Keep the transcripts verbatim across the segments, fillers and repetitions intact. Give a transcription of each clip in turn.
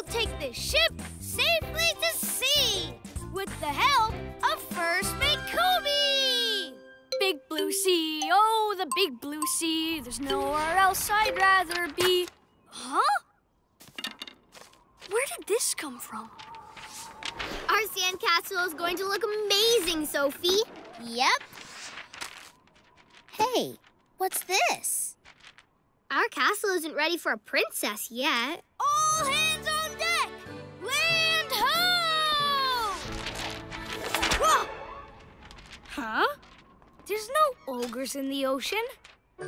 We'll take the ship safely to sea with the help of First Mate Koby! Big blue sea, oh, the big blue sea, there's nowhere else I'd rather be. Huh? Where did this come from? Our sandcastle is going to look amazing, Sophie. Yep. Hey, what's this? Our castle isn't ready for a princess yet. All hands on deck! Land ho! Whoa! Huh? There's no ogres in the ocean. A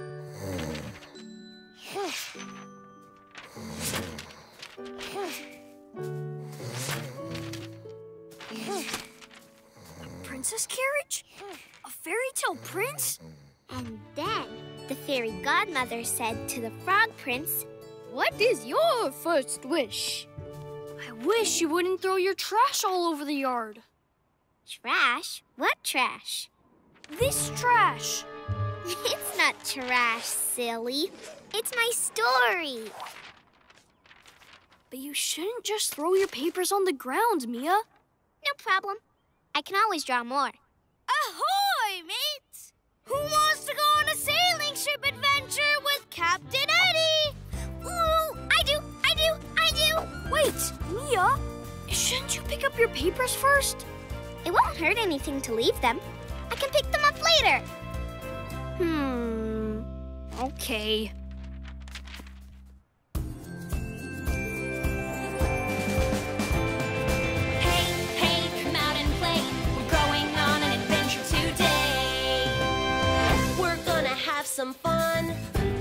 princess carriage? A fairy tale prince? And then the fairy godmother said to the frog prince, "What is your first wish?" I wish you wouldn't throw your trash all over the yard. Trash? What trash? This trash. It's not trash, silly. It's my story. But you shouldn't just throw your papers on the ground, Mia. No problem. I can always draw more. Ahoy, mates! Who wants to go on a sailing ship adventure with Captain Eddie? Ooh, I do, I do, I do! Wait, Mia, shouldn't you pick up your papers first? It won't hurt anything to leave them. I can pick them up later. Hmm, okay. Some fun,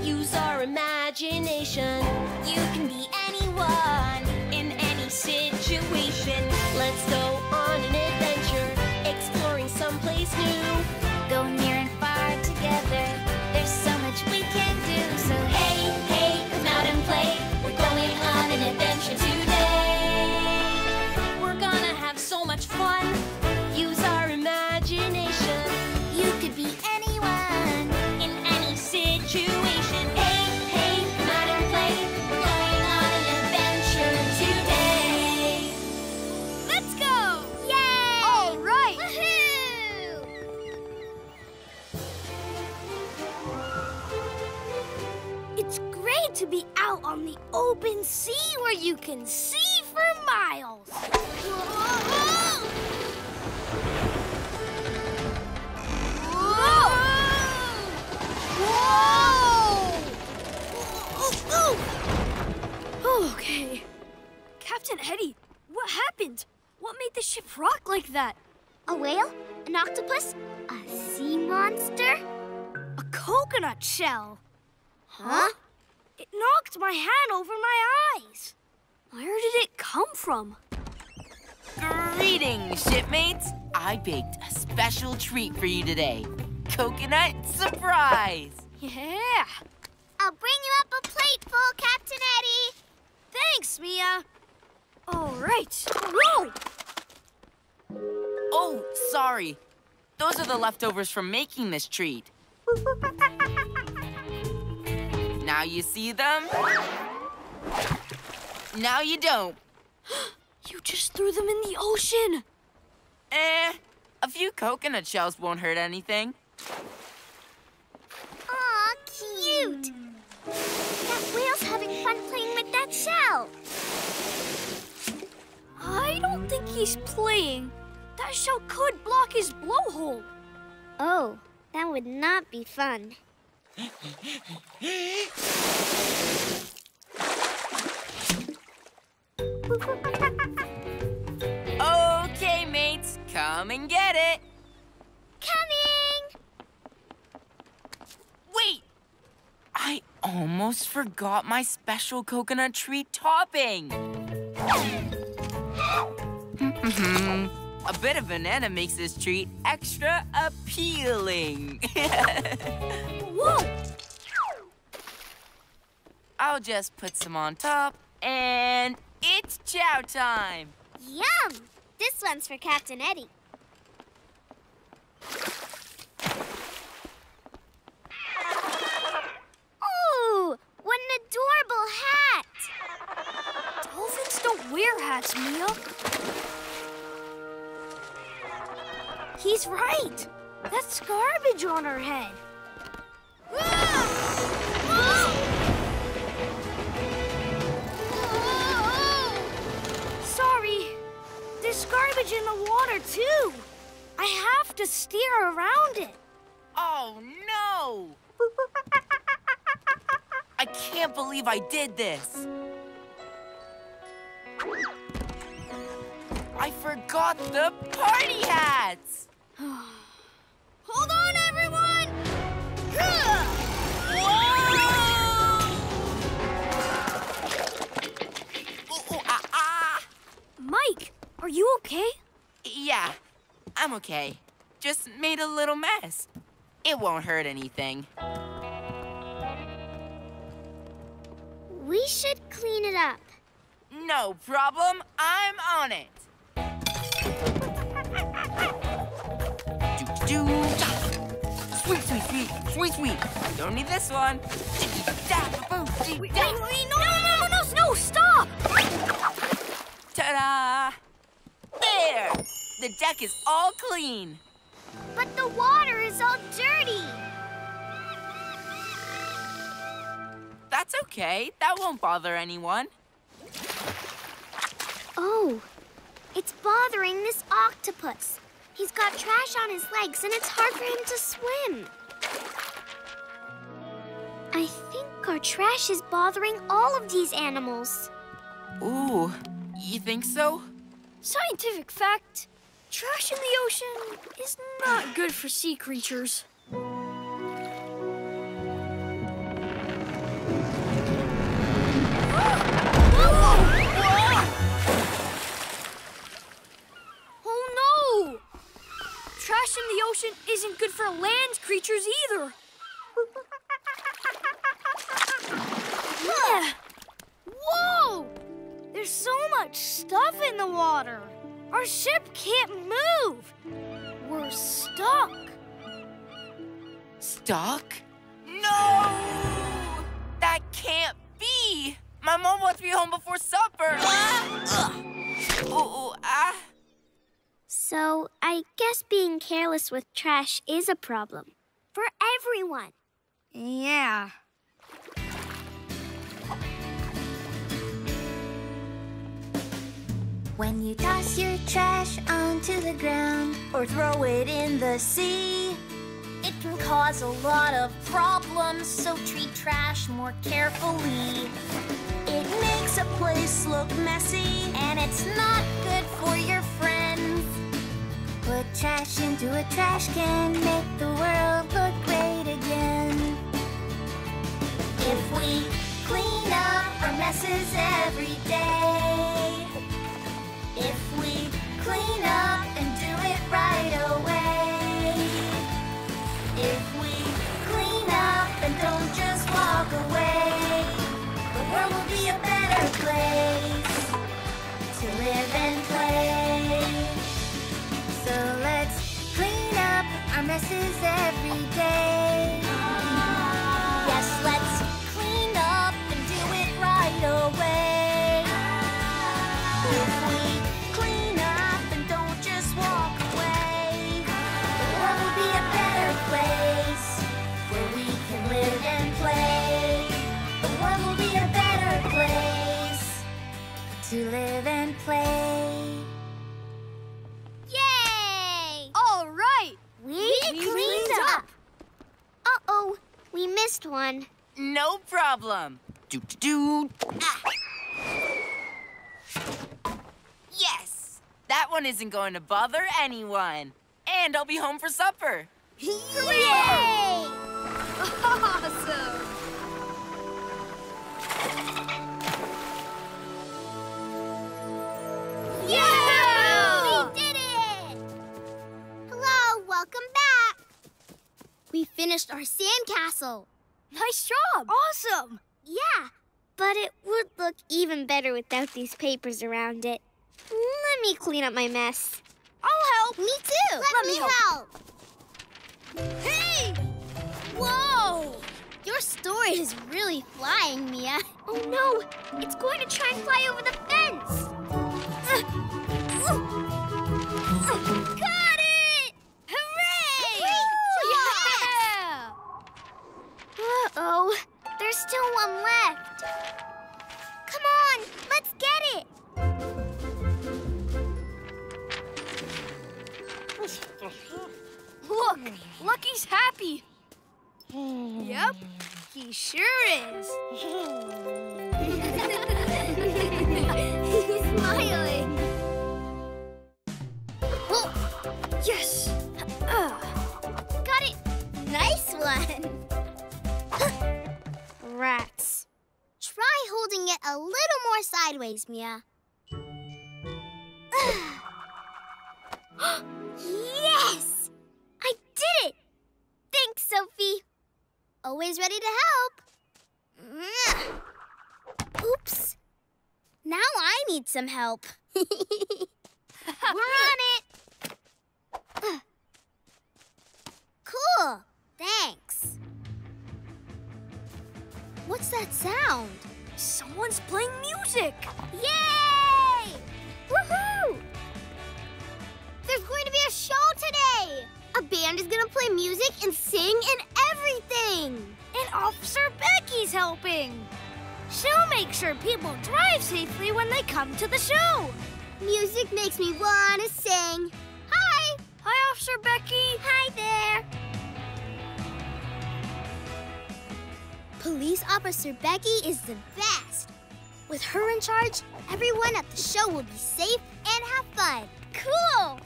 use our imagination. You can be anyone in any situation. Let's go on an adventure, exploring someplace new. Go near and far together, there's so much we can do. So hey, hey, come out and play. We're going on an adventure today. We're gonna have so much fun. Use our imagination. You could be anyone. Situation. Hey, hey, come out and play. We're going on an adventure today. Let's go! Yay! All right! Woohoo! It's great to be out on the open sea where you can see for miles. Whoa! Whoa! Whoa! Ooh, ooh, ooh. Okay. Captain Eddie, what happened? What made the ship rock like that? A whale? An octopus? A sea monster? A coconut shell? Huh? It knocked my hand over my eyes. Where did it come from? Greetings, shipmates. I baked a special treat for you today. Coconut surprise! Yeah! I'll bring you up a plateful, Captain Eddie! Thanks, Mia! All right. Whoa! Oh, sorry. Those are the leftovers from making this treat. Now you see them? Now you don't. You just threw them in the ocean! Eh, a few coconut shells won't hurt anything. Aw, cute! That whale's having fun playing with that shell. I don't think he's playing. That shell could block his blowhole. Oh, that would not be fun. Okay, mates, come and get it. Coming! Wait! I almost forgot my special coconut treat topping. A bit of banana makes this treat extra appealing. Whoa! I'll just put some on top, and it's chow time. Yum! This one's for Captain Eddie. Ooh, what an adorable hat! Dolphins don't cat's meal. He's right. That's garbage on her head. Sorry. There's garbage in the water, too. I have to steer around it. Oh, no! I can't believe I did this. I forgot the party hats! Hold on, everyone! Whoa! Ooh, ooh, ah, ah. Mike, are you okay? Yeah, I'm okay. Just made a little mess. It won't hurt anything. We should clean it up. No problem. I'm on it. Do, do, sweet, sweet, sweet, sweet, sweet. I don't need this one. Wait, wait, wait, no, no, no, no, no, no, stop! Ta-da! There! The deck is all clean. But the water is all dirty. That's okay. That won't bother anyone. Oh, it's bothering this octopus. He's got trash on his legs, and it's hard for him to swim. I think our trash is bothering all of these animals. Ooh, you think so? Scientific fact, trash in the ocean is not good for sea creatures. Trash in the ocean isn't good for land creatures either. Yeah. Whoa! There's so much stuff in the water. Our ship can't move. We're stuck. Stuck? No! That can't be. My mom wants me home before supper. Ah. Oh, ah. So, I guess being careless with trash is a problem. For everyone. Yeah. When you toss your trash onto the ground or throw it in the sea, it can cause a lot of problems, so treat trash more carefully. It makes a place look messy, and it's not good for your friends. Put trash into a trash can, make the world look great again. If we clean up our messes every day, if we clean up and do it right away, if we clean up and don't just walk away, the world will be a better place to live and play. So let's clean up our messes every day. Yes, let's clean up and do it right away. If we clean up and don't just walk away, the world will be a better place where we can live and play. The world will be a better place to live and play. We, we cleaned, cleaned up! Uh-oh, we missed one. No problem. Do-do-do. Ah. Yes! That one isn't going to bother anyone. And I'll be home for supper. Yay! Awesome! Welcome back! We finished our sandcastle. Nice job! Awesome! Yeah, but it would look even better without these papers around it. Let me clean up my mess. I'll help! Me too! Let, Let me, me help. help! Hey! Whoa! Your story is really flying, Mia. Oh no! It's going to try and fly over the fence! one left. Come on, let's get it. Look, Lucky's happy. Yep, he sure is. He's smiling. Oh, yes. Uh, got it. Nice one. Rats. Try holding it a little more sideways, Mia. Yes! I did it! Thanks, Sophie. Always ready to help. Oops. Now I need some help. We're on it! Cool. Thanks. What's that sound? Someone's playing music! Yay! Woohoo! There's going to be a show today! A band is going to play music and sing and everything! And Officer Becky's helping! She'll make sure people drive safely when they come to the show! Music makes me want to sing. Hi! Hi, Officer Becky! Hi there! Police Officer Becky is the best. With her in charge, everyone at the show will be safe and have fun. Cool!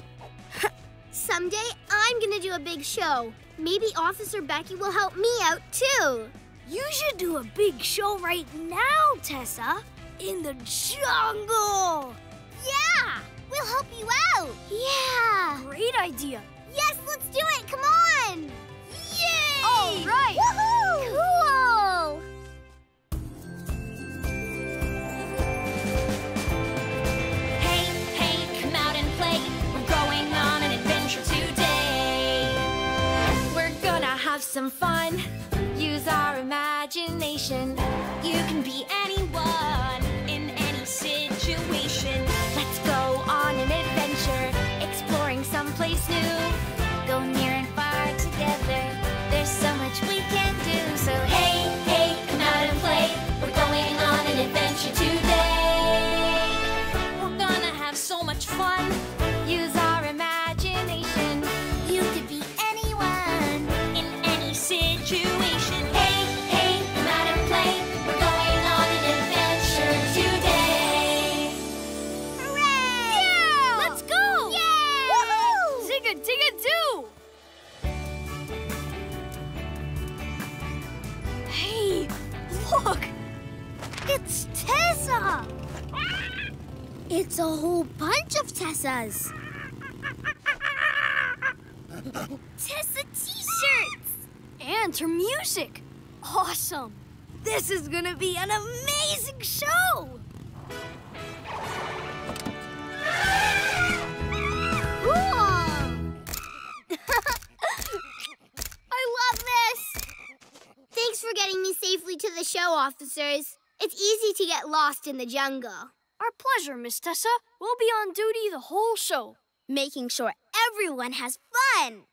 Someday, I'm gonna do a big show. Maybe Officer Becky will help me out, too. You should do a big show right now, Tessa. In the jungle! Yeah! We'll help you out! Yeah! Great idea! Yes, let's do it! Come on! Yay! All right! Woohoo! Cool! Have some fun, use our imagination. You can be anyone in any situation. Let's go on an adventure, exploring someplace new. Go near and far together, there's so much we can do. So hey, hey, come out and play. We're going on an adventure today. We're gonna have so much fun, use our imagination. You could be situation. Hey, hey, come out and play. We're going on an adventure today. Hooray! Yeah! Let's go! Yeah! Woohoo! Zigga digga doo! Hey, look! It's Tessa! It's a whole bunch of Tessas. Tessa t-shirts! And her music. Awesome. This is gonna be an amazing show. Cool. I love this. Thanks for getting me safely to the show, officers. It's easy to get lost in the jungle. Our pleasure, Miss Tessa. We'll be on duty the whole show, making sure everyone has fun.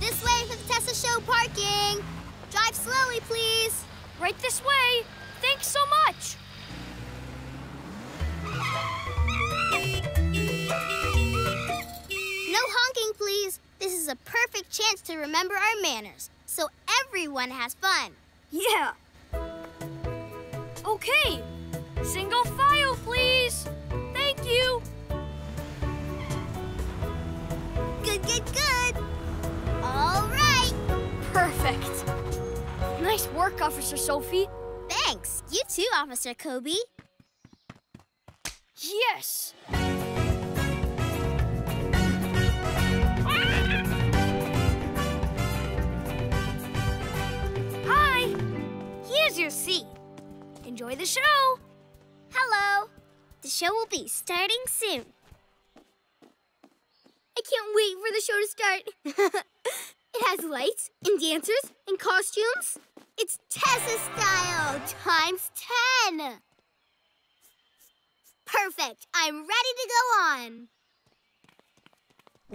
This way for the Tessa Show parking. Drive slowly, please. Right this way. Thanks so much. No honking, please. This is a perfect chance to remember our manners, so everyone has fun. Yeah. Okay. Single file, please. Thank you. Good, good, good. All right. Perfect. Nice work, Officer Sophie. Thanks. You too, Officer Koby. Yes. Hi. Here's your seat. Enjoy the show. Hello. The show will be starting soon. I can't wait for the show to start. It has lights and dancers and costumes. It's Tessa style times ten. Perfect. I'm ready to go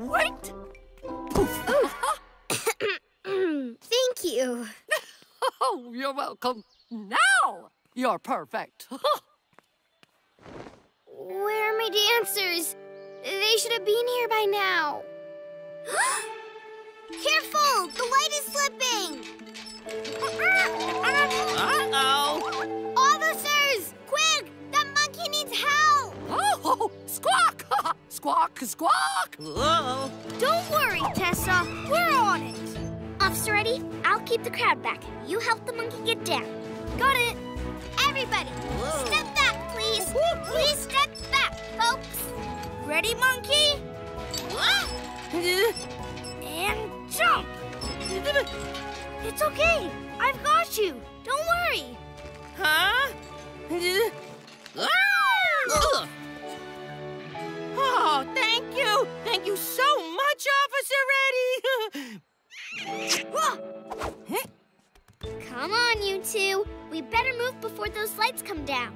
on. What? Thank you. Oh, you're welcome. Now you're perfect. Where are my dancers? They should have been here by now. Careful! The light is slipping! Uh-oh! Officers! Quick! That monkey needs help! Oh! Squawk! Squawk! Squawk! Uh-oh. Don't worry, Tessa. We're on it. Officer Eddie, I'll keep the crowd back. You help the monkey get down. Got it! Everybody, whoa, step back, please! Please step back, folks! Ready, monkey? And jump! It's okay. I've got you. Don't worry. Huh? Oh, thank you. Thank you so much, Officer Eddie. Come on, you two. We better move before those lights come down.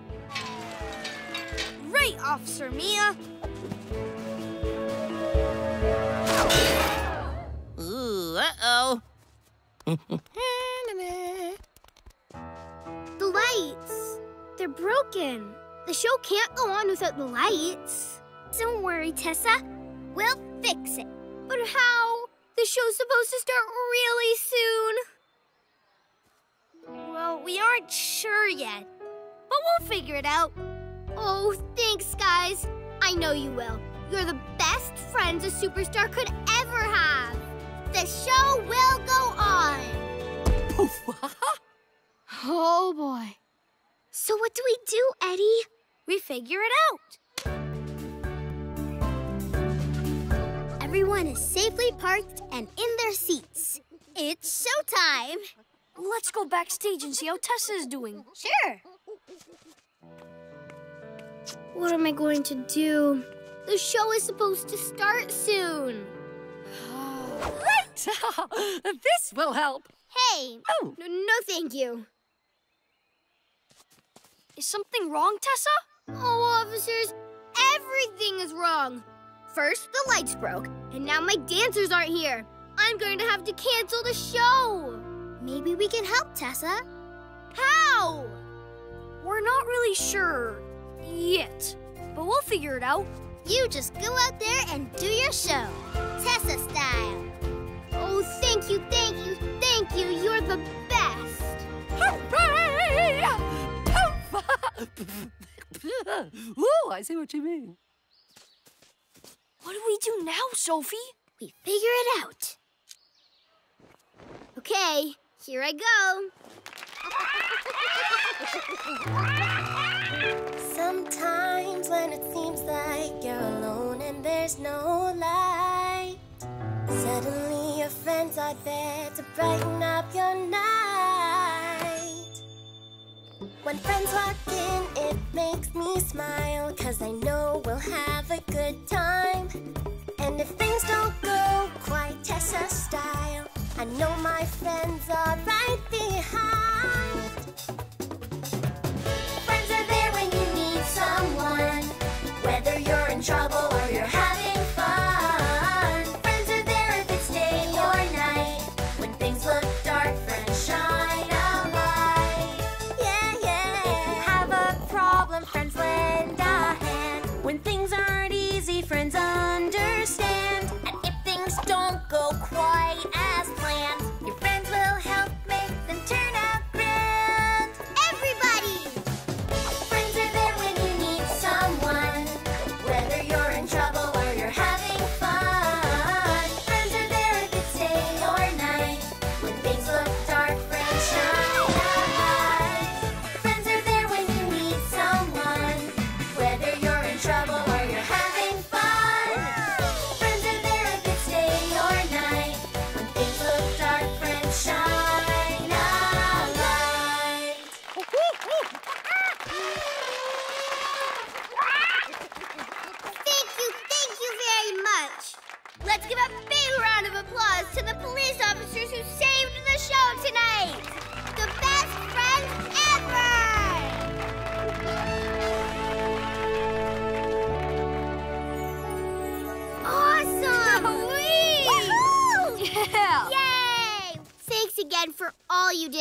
Right, Officer Mia. Ooh, uh-oh. The lights. They're broken. The show can't go on without the lights. Don't worry, Tessa. We'll fix it. But how? The show's supposed to start really soon. Well, we aren't sure yet. But we'll figure it out. Oh, thanks, guys. I know you will. You're the best friends a superstar could ever have. The show will go on. Poof. Oh, boy. So what do we do, Eddie? We figure it out. Everyone is safely parked and in their seats. It's showtime. Let's go backstage and see how Tessa is doing. Sure. What am I going to do? The show is supposed to start soon. Right! This will help. Hey! Oh. No, no, thank you. Is something wrong, Tessa? Oh, officers, everything is wrong. First, the lights broke, and now my dancers aren't here. I'm going to have to cancel the show. Maybe we can help, Tessa. How? We're not really sure yet, but we'll figure it out. You just go out there and do your show, Tessa style. Oh, thank you, thank you, thank you. You're the best. Oh, I see what you mean. What do we do now, Sophie? We figure it out. Okay, here I go. Sometimes when it seems like you're alone and there's no light, suddenly your friends are there to brighten up your night. When friends walk in, it makes me smile, 'cause I know we'll have a good time. And if things don't go quite Tessa style, I know my friends are right behind. Someone, whether you're in trouble or you're having fun, friends are there if it's day or night. When things look dark, friends shine a light. Yeah, yeah. If you have a problem, friends lend a hand. When things aren't easy, friends understand. And if things don't go quite as planned, your friends will help make them turn out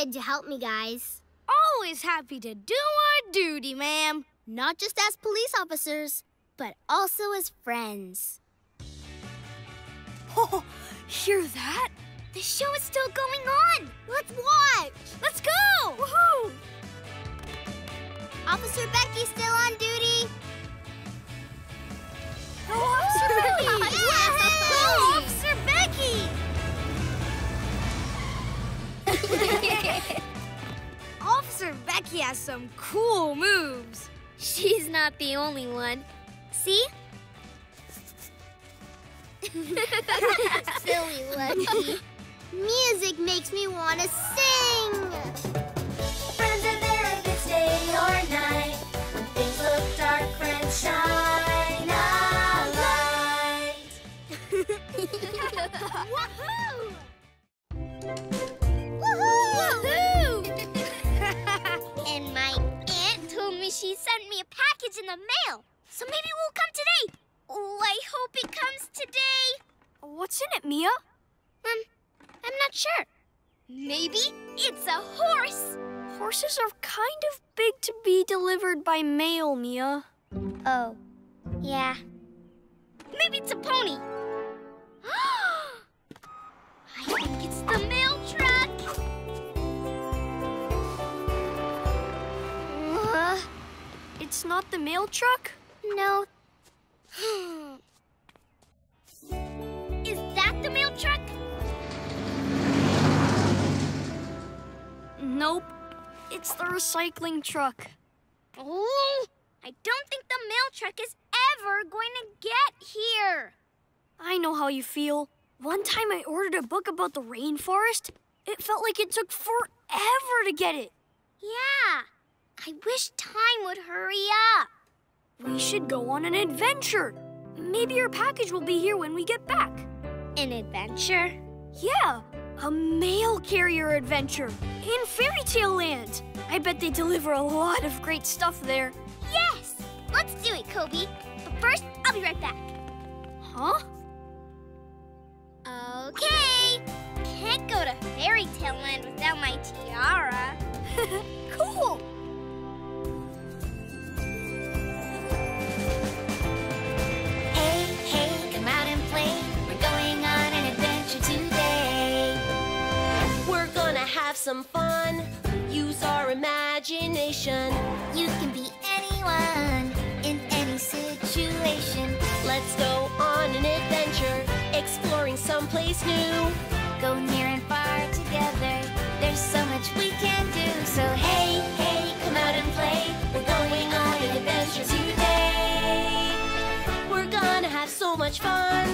Jed to help me, guys. Always happy to do our duty, ma'am. Not just as police officers, but also as friends. Oh, hear that? The show is still going on. Let's watch. Let's go. Woohoo! Officer Becky's still on duty. Go, Officer Becky! Yes, go, Officer Becky! Officer Becky has some cool moves. She's not the only one. See? Silly Lucky. Music makes me want to sing. Friends are there if it's day or night. When things look dark, friends shine a light. Woohoo! Woohoo! Woohoo! And my aunt told me she sent me a package in the mail. So maybe it will come today. Oh, I hope it comes today. What's in it, Mia? Um, I'm not sure. Maybe it's a horse. Horses are kind of big to be delivered by mail, Mia. Oh, yeah. Maybe it's a pony. I think it's the mail truck. Uh, it's not the mail truck? No. Is that the mail truck? Nope. It's the recycling truck. Oh, I don't think the mail truck is ever going to get here. I know how you feel. One time I ordered a book about the rainforest. It felt like it took forever to get it. Yeah. I wish time would hurry up. We should go on an adventure. Maybe your package will be here when we get back. An adventure? Yeah, a mail carrier adventure in Fairy Tale Land. I bet they deliver a lot of great stuff there. Yes, let's do it, Koby. But first, I'll be right back. Huh? Okay. Can't go to Fairy Tale Land without my tiara. Cool. Have some fun, use our imagination. You can be anyone in any situation. Let's go on an adventure, exploring someplace new. Go near and far together, there's so much we can do. So hey, hey, come out and play. We're going on an adventure today. We're gonna have so much fun,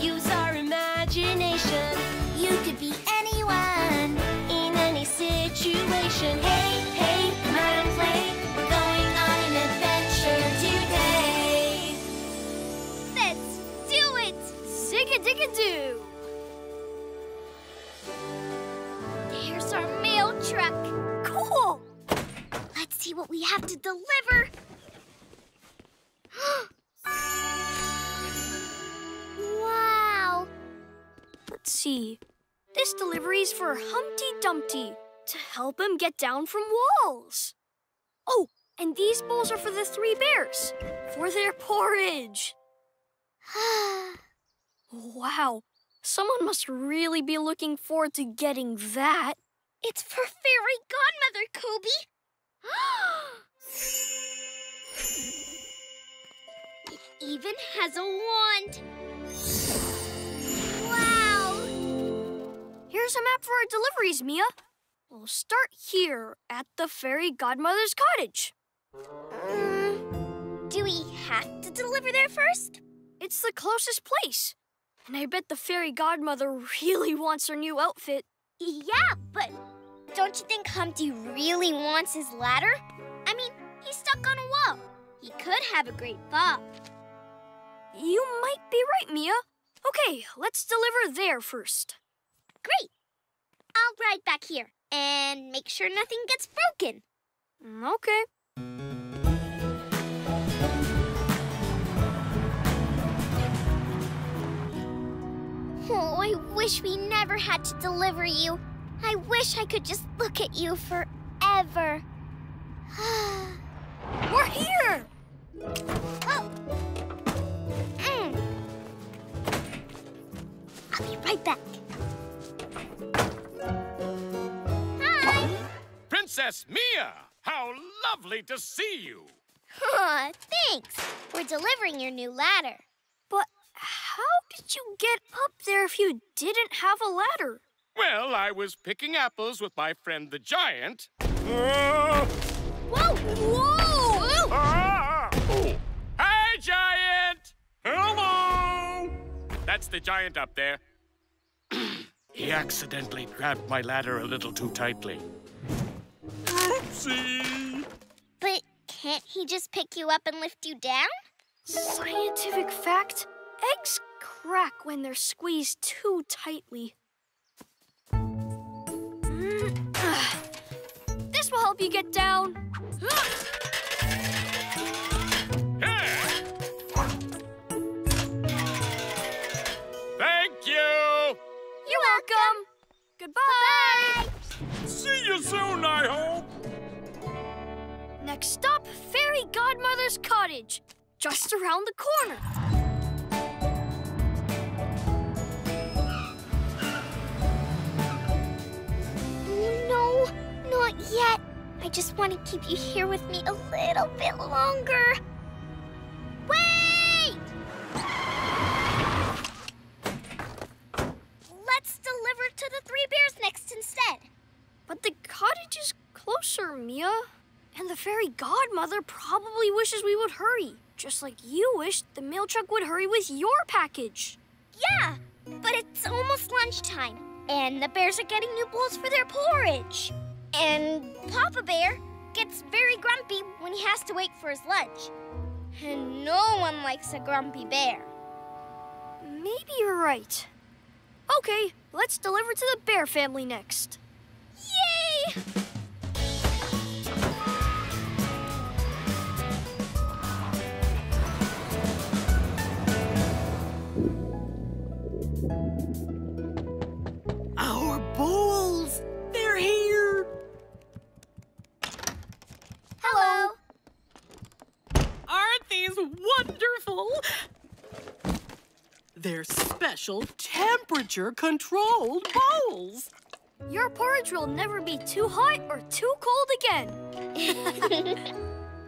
use our imagination. You could be anyone in any situation. Hey, hey, come out and play. We're going on an adventure today. Let's do it! Zig-a-dig-a-doo! There's our mail truck. Cool! Let's see what we have to deliver. Wow! Let's see. This delivery is for Humpty Dumpty to help him get down from walls. Oh, and these bowls are for the three bears for their porridge. Wow, someone must really be looking forward to getting that. It's for Fairy Godmother, Koby. It even has a wand. Here's a map for our deliveries, Mia. We'll start here at the Fairy Godmother's cottage. Um, do we have to deliver there first? It's the closest place. And I bet the Fairy Godmother really wants her new outfit. Yeah, but don't you think Humpty really wants his ladder? I mean, he's stuck on a wall. He could have a great fall. You might be right, Mia. Okay, let's deliver there first. Great. I'll ride back here and make sure nothing gets broken. Okay. Oh, I wish we never had to deliver you. I wish I could just look at you forever. We're here! Oh. Mm. I'll be right back. Hi! Princess Mia! How lovely to see you! Aw, thanks. We're delivering your new ladder. But how did you get up there if you didn't have a ladder? Well, I was picking apples with my friend the giant. Whoa! Whoa! Whoa! Ah! Oh. Hi, giant! Hello! That's the giant up there. He accidentally grabbed my ladder a little too tightly. Oopsie! But can't he just pick you up and lift you down? Scientific fact, eggs crack when they're squeezed too tightly. This will help you get down. Hey. Thank you. You're welcome. Goodbye. Bye-bye. See you soon, I hope. Next stop, Fairy Godmother's cottage, just around the corner. No, not yet. I just want to keep you here with me a little bit longer. Wait! Let's deliver to the Three Bears next instead. But the cottage is closer, Mia. And the Fairy Godmother probably wishes we would hurry, just like you wished the mail truck would hurry with your package. Yeah, but it's almost lunchtime, and the bears are getting new bowls for their porridge. And Papa Bear gets very grumpy when he has to wait for his lunch. And no one likes a grumpy bear. Maybe you're right. Okay, let's deliver to the bear family next. Yay! Our bowls! They're here! Hello! Aren't these wonderful? They're special temperature-controlled bowls. Your porridge will never be too hot or too cold again.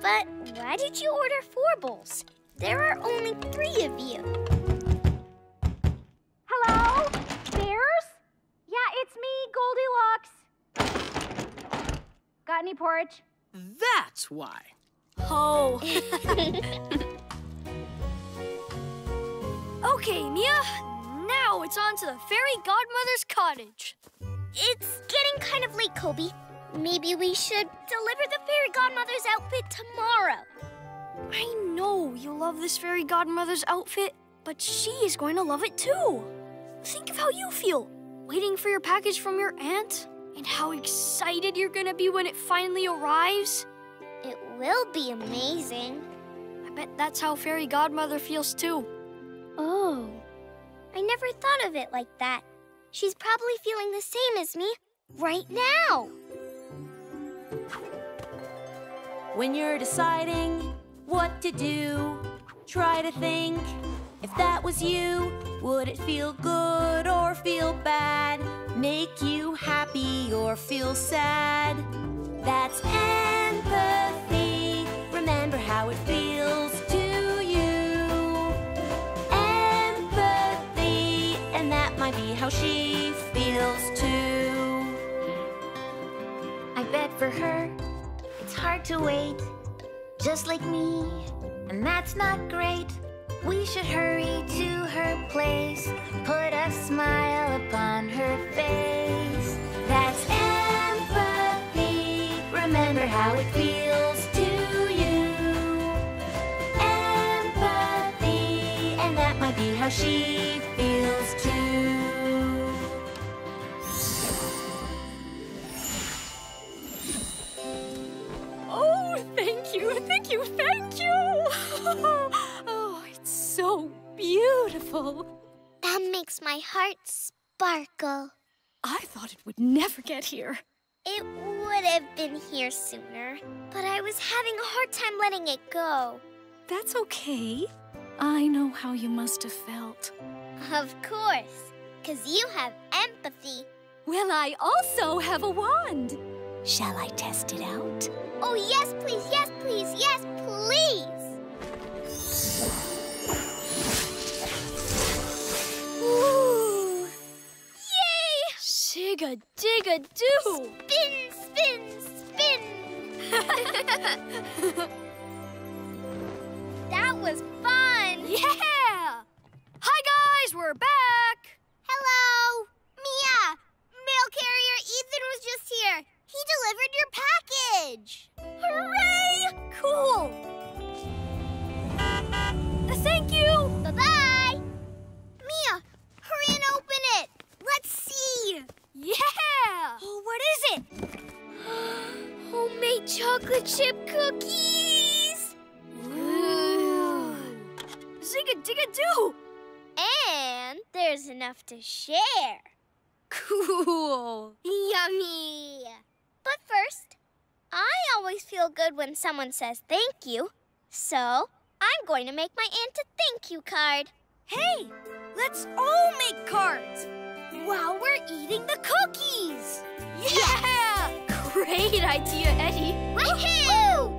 But why did you order four bowls? There are only three of you. Hello? Bears? Yeah, it's me, Goldilocks. Got any porridge? That's why. Oh. Okay, Mia. Now it's on to the Fairy Godmother's cottage. It's getting kind of late, Koby. Maybe we should deliver the Fairy Godmother's outfit tomorrow. I know you love this Fairy Godmother's outfit, but she is going to love it too. Think of how you feel, waiting for your package from your aunt, and how excited you're gonna be when it finally arrives. It will be amazing. I bet that's how Fairy Godmother feels too. Oh, I never thought of it like that. She's probably feeling the same as me right now. When you're deciding what to do, try to think, if that was you, would it feel good or feel bad? Make you happy or feel sad? That's empathy. Remember how it feels to you. Empathy. And that might be how she feels too. I bet for her, it's hard to wait, just like me. And that's not great. We should hurry to her place, put a smile upon her face. That's empathy. Remember how it feels to you. Empathy. And that might be how she feels too. Oh, thank you, thank you, thank you! So beautiful. That makes my heart sparkle. I thought it would never get here. It would have been here sooner, but I was having a hard time letting it go. That's okay. I know how you must have felt. Of course, because you have empathy. Well, I also have a wand. Shall I test it out? Oh, yes, please, yes, please, yes, please! Ooh! Yay! Shig-a-dig-a-doo! Spin, spin, spin! That was fun! Yeah! Hi, guys, we're back! Hello! Mia! Mail carrier Ethan was just here. He delivered your package! Hooray! Cool! Uh, thank you! Bye-bye! Mia, hurry and open it! Let's see! Yeah! Oh, what is it? Homemade chocolate chip cookies! Ooh! Zig-a-dig-a-doo! And there's enough to share. Cool! Yummy! But first, I always feel good when someone says thank you, so I'm going to make my aunt a thank you card. Hey, let's all make cards while we're eating the cookies! Yeah! Great idea, Eddie! Woohoo!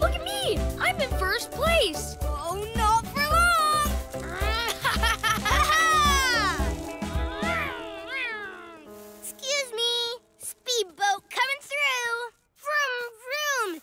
Look at me! I'm in first place! Oh, not for long! Excuse me! Speedboat coming through! Vroom, vroom!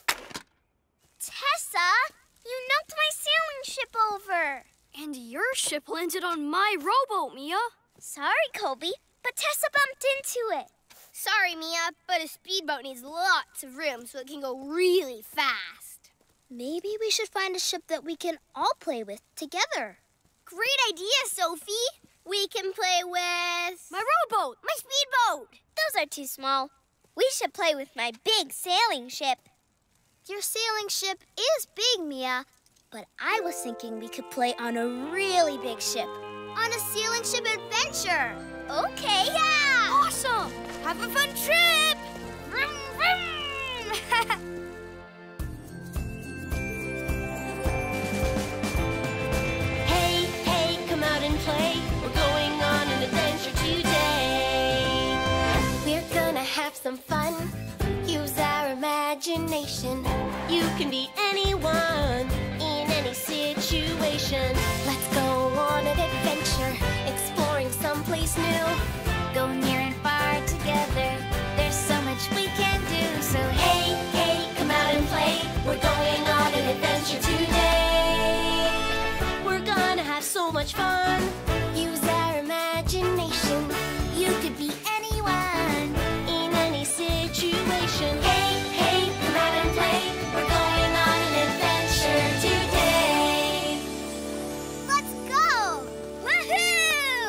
Tessa, you knocked my sailing ship over! And your ship landed on my rowboat, Mia! Sorry, Koby, but Tessa bumped into it. Sorry, Mia, but a speedboat needs lots of room so it can go really fast. Maybe we should find a ship that we can all play with together. Great idea, Sophie! We can play with... my rowboat! My speedboat! Those are too small. We should play with my big sailing ship. Your sailing ship is big, Mia, but I was thinking we could play on a really big ship. On a sailing ship adventure! Okay, yeah! Awesome! Have a fun trip! Vroom, vroom! Hey, hey, come out and play. We're going on an adventure today. We're gonna have some fun. Use our imagination. You can be anyone in any situation. Let's go on an adventure, exploring someplace new. Go near and far together. There's so much we can do. So hey, hey, come out and play. We're going on an adventure today. We're gonna have so much fun. Use our imagination. You could be anyone in any situation. Hey, hey, come out and play. We're going on an adventure today. Let's go! Woohoo!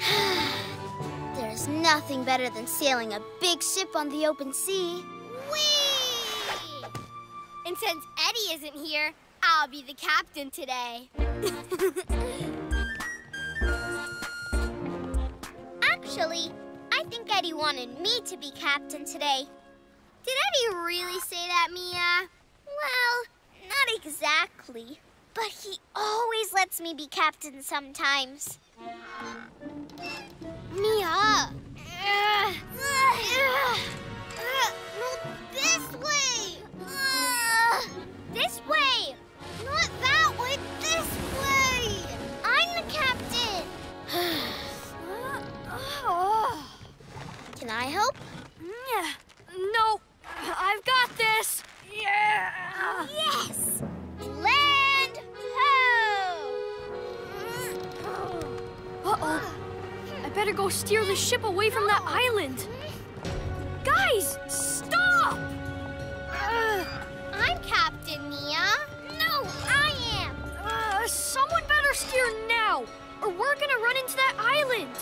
Fun! There's nothing better than sailing a big ship on the open sea. Whee! And since Eddie isn't here, I'll be the captain today. Actually, I think Eddie wanted me to be captain today. Did Eddie really say that, Mia? Well, not exactly. But he always lets me be captain sometimes. Mia! Ugh. Ugh. Ugh. Not this way! Ugh. This way! Not that way, this way! I'm the captain! Can I help? No, I've got this! Yeah. Yes! Land ho! Uh-oh. I better go steer the ship away from that island. Guys, stop! Uh, I'm Captain Mia. No, I am. Uh, someone better steer now, or we're gonna run into that island.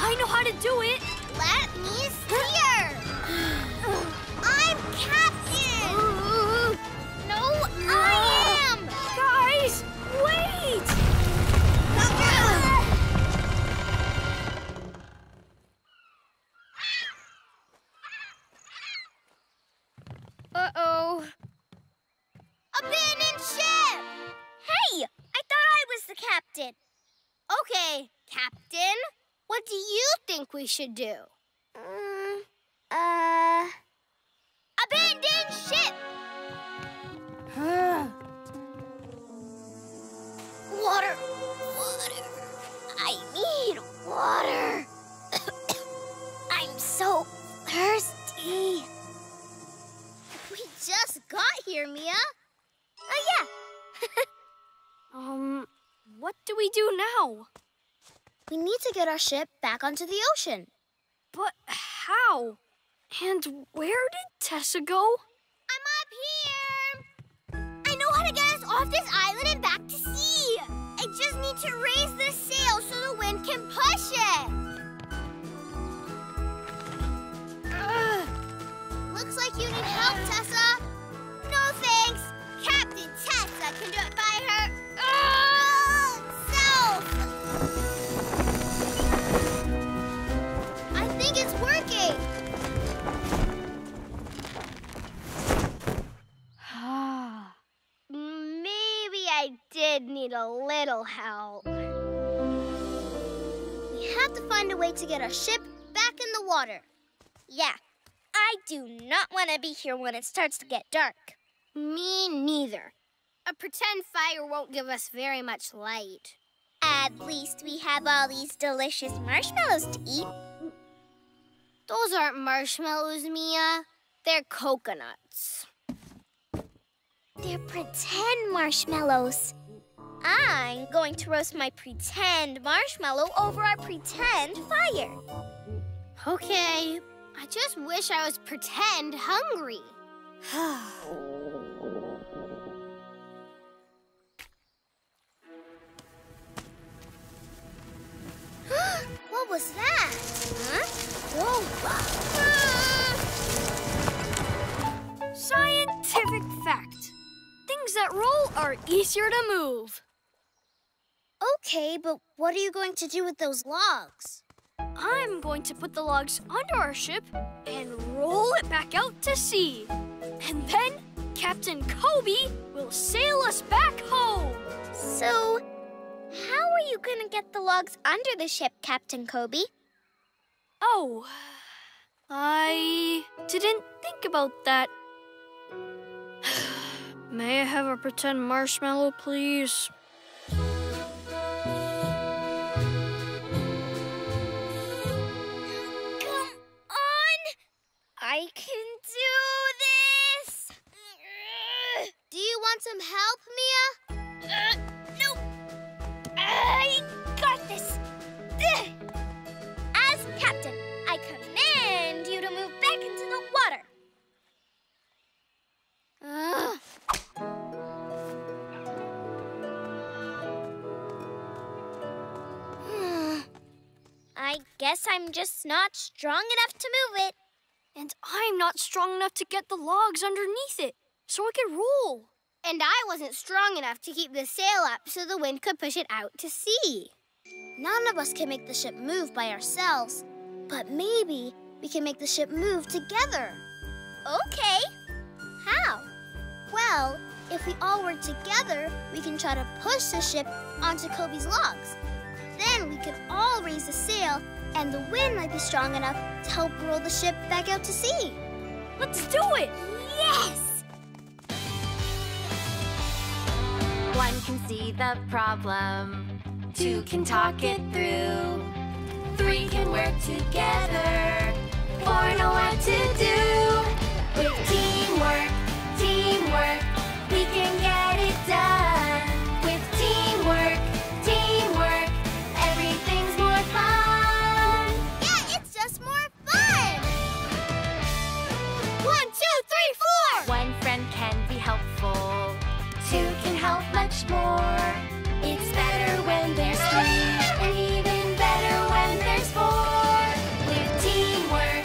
I know how to do it. Let me steer. is the captain. Okay, Captain, what do you think we should do? Um, uh... Abandon ship! Huh? Water, water. I need water. I'm so thirsty. We just got here, Mia. Oh, yeah. um, what do we do now? We need to get our ship back onto the ocean. But how? And where did Tessa go? I'm up here! I know how to get us off this island and back to sea! I just need to raise the sail so the wind can push it! Uh. Looks like you need help, Tessa! No thanks! Captain Tessa can do it by her own self! I think it's working! Maybe I did need a little help. We have to find a way to get our ship back in the water. Yeah, I do not want to be here when it starts to get dark. Me neither. A pretend fire won't give us very much light. At least we have all these delicious marshmallows to eat. Those aren't marshmallows, Mia. They're coconuts. They're pretend marshmallows. I'm going to roast my pretend marshmallow over our pretend fire. Okay. I just wish I was pretend hungry. What was that? Huh? Whoa. Ah! Scientific fact. Things that roll are easier to move. Okay, but what are you going to do with those logs? I'm going to put the logs under our ship and roll it back out to sea. And then Captain Koby will sail us back home. So... how are you going to get the logs under the ship, Captain Koby? Oh, I didn't think about that. May I have a pretend marshmallow, please? Come on! I can do this! Do you want some help, Mia? Uh I got this! As captain, I command you to move back into the water! Ugh. I guess I'm just not strong enough to move it. And I'm not strong enough to get the logs underneath it, so it can roll. And I wasn't strong enough to keep the sail up so the wind could push it out to sea. None of us can make the ship move by ourselves, but maybe we can make the ship move together. Okay. How? Well, if we all work together, we can try to push the ship onto Koby's logs. Then we could all raise the sail, and the wind might be strong enough to help roll the ship back out to sea. Let's do it! Yes! One can see the problem, two can talk it through, three can work together, four know what to do. With teamwork, teamwork, we can get it done. With teamwork, teamwork, everything's more fun. Yeah, it's just more fun! One, two, three, four! One friend can be helpful. Two can help much more. It's better when there's three, and even better when there's four. With teamwork,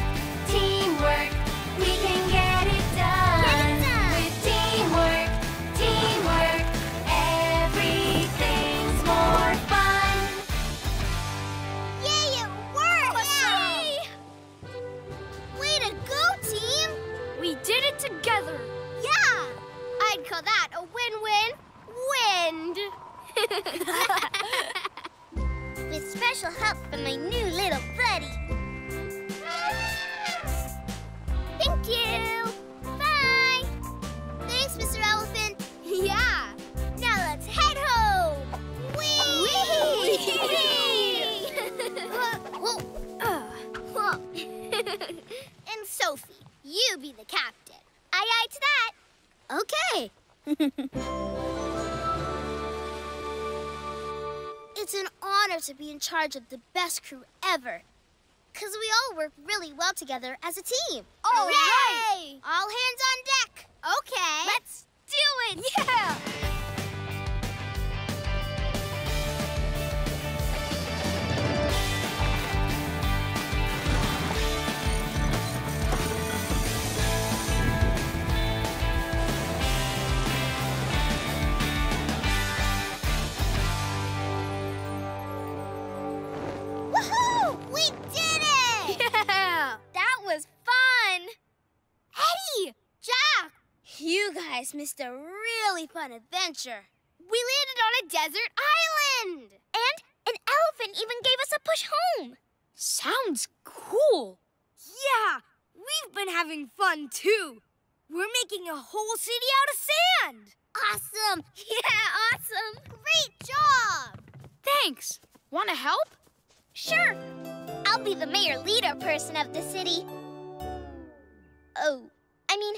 teamwork, we can get it done. Get it done. With teamwork, teamwork, everything's more fun. Yay, it worked! Yeah. Way to go, team! We did it together. Yeah! I'd call that a win-win-wind. With special help from my new little buddy. Thank you. Bye. Thanks, Mister Elephant. Yeah. Now let's head home. Whee! Whee! Whee! Whoa. Whoa. Whoa. And Sophie, you be the captain. Aye, aye to that. Okay. It's an honor to be in charge of the best crew ever. Because we all work really well together as a team. All right! All hands on deck. Okay. Let's do it. Yeah! You guys missed a really fun adventure. We landed on a desert island. And an elephant even gave us a push home. Sounds cool. Yeah, we've been having fun too. We're making a whole city out of sand. Awesome. Yeah, awesome. Great job. Thanks. Want to help? Sure. I'll be the mayor leader person of the city. Oh, I mean...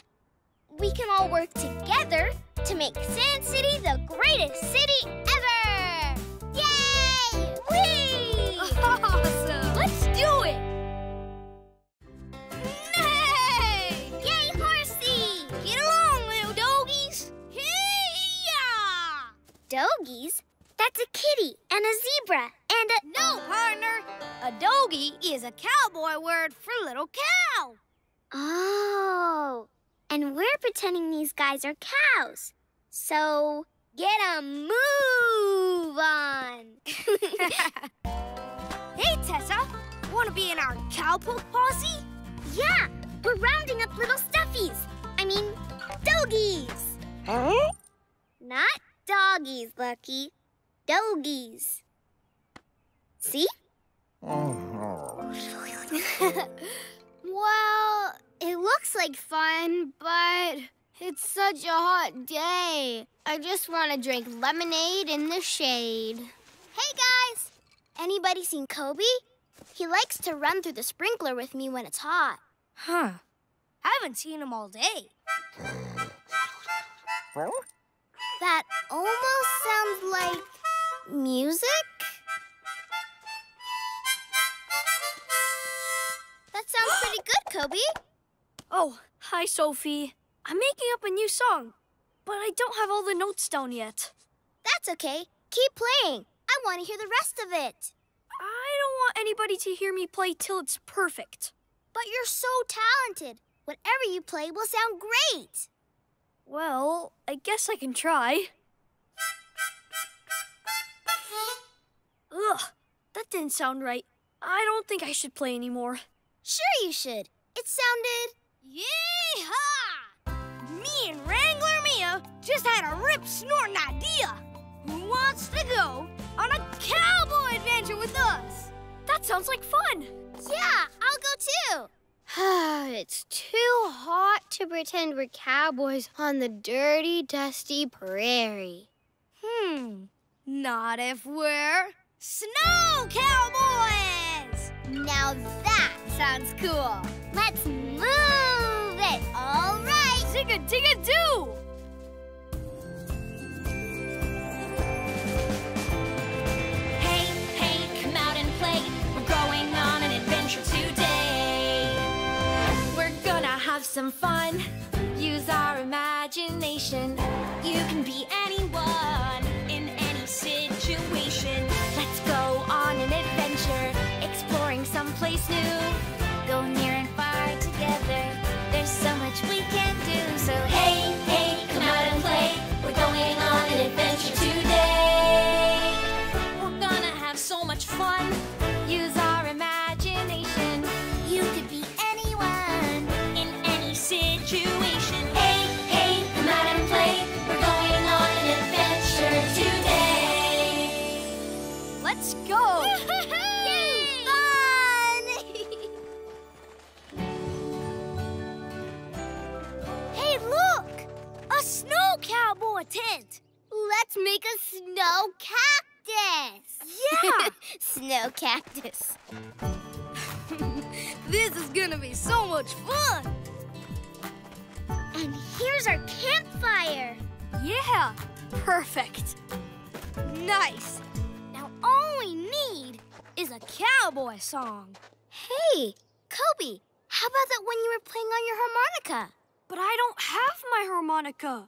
We can all work together to make Sand City the greatest city ever! Yay! Whee! Awesome! Let's do it! Nay! Yay, horsey! Get along, little doggies! Hey-ya! Doggies? That's a kitty and a zebra and a... No, partner! A doggie is a cowboy word for little cow. Oh... And we're pretending these guys are cows. So, get a move on! Hey, Tessa! Wanna be in our cowpoke posse? Yeah! We're rounding up little stuffies! I mean, doggies! Huh? Not doggies, Lucky. Doggies. See? Well... It looks like fun, but it's such a hot day. I just want to drink lemonade in the shade. Hey, guys! Anybody seen Koby? He likes to run through the sprinkler with me when it's hot. Huh. I haven't seen him all day. That almost sounds like music? That sounds pretty good, Koby. Oh, hi, Sophie. I'm making up a new song, but I don't have all the notes down yet. That's okay. Keep playing. I want to hear the rest of it. I don't want anybody to hear me play till it's perfect. But you're so talented. Whatever you play will sound great. Well, I guess I can try. Ugh, that didn't sound right. I don't think I should play anymore. Sure you should. It sounded... Yee-haw! Me and Wrangler Mia just had a rip-snorting idea. Who wants to go on a cowboy adventure with us? That sounds like fun. Yeah, I'll go too. It's too hot to pretend we're cowboys on the dirty, dusty prairie. Hmm, not if we're snow cowboys! Now that sounds cool. Let's move! All right! Zig-a-dig-a-doo! Hey, hey, come out and play. We're going on an adventure today. We're gonna have some fun. Use our imagination. You can be anyone in any situation. Let's go on an adventure, exploring someplace new. Go near and far together. There's so much we can do, so hey, hey, come out and play. We're going on an adventure today. We're gonna have so much fun. Use our imagination. You could be anyone in any situation. Hey, hey, come out and play. present. Let's make a snow cactus. Yeah. Snow cactus. This is gonna be so much fun. And here's our campfire. Yeah, perfect. Nice. Now all we need is a cowboy song. Hey, Koby, how about that one you were playing on your harmonica? But I don't have my harmonica.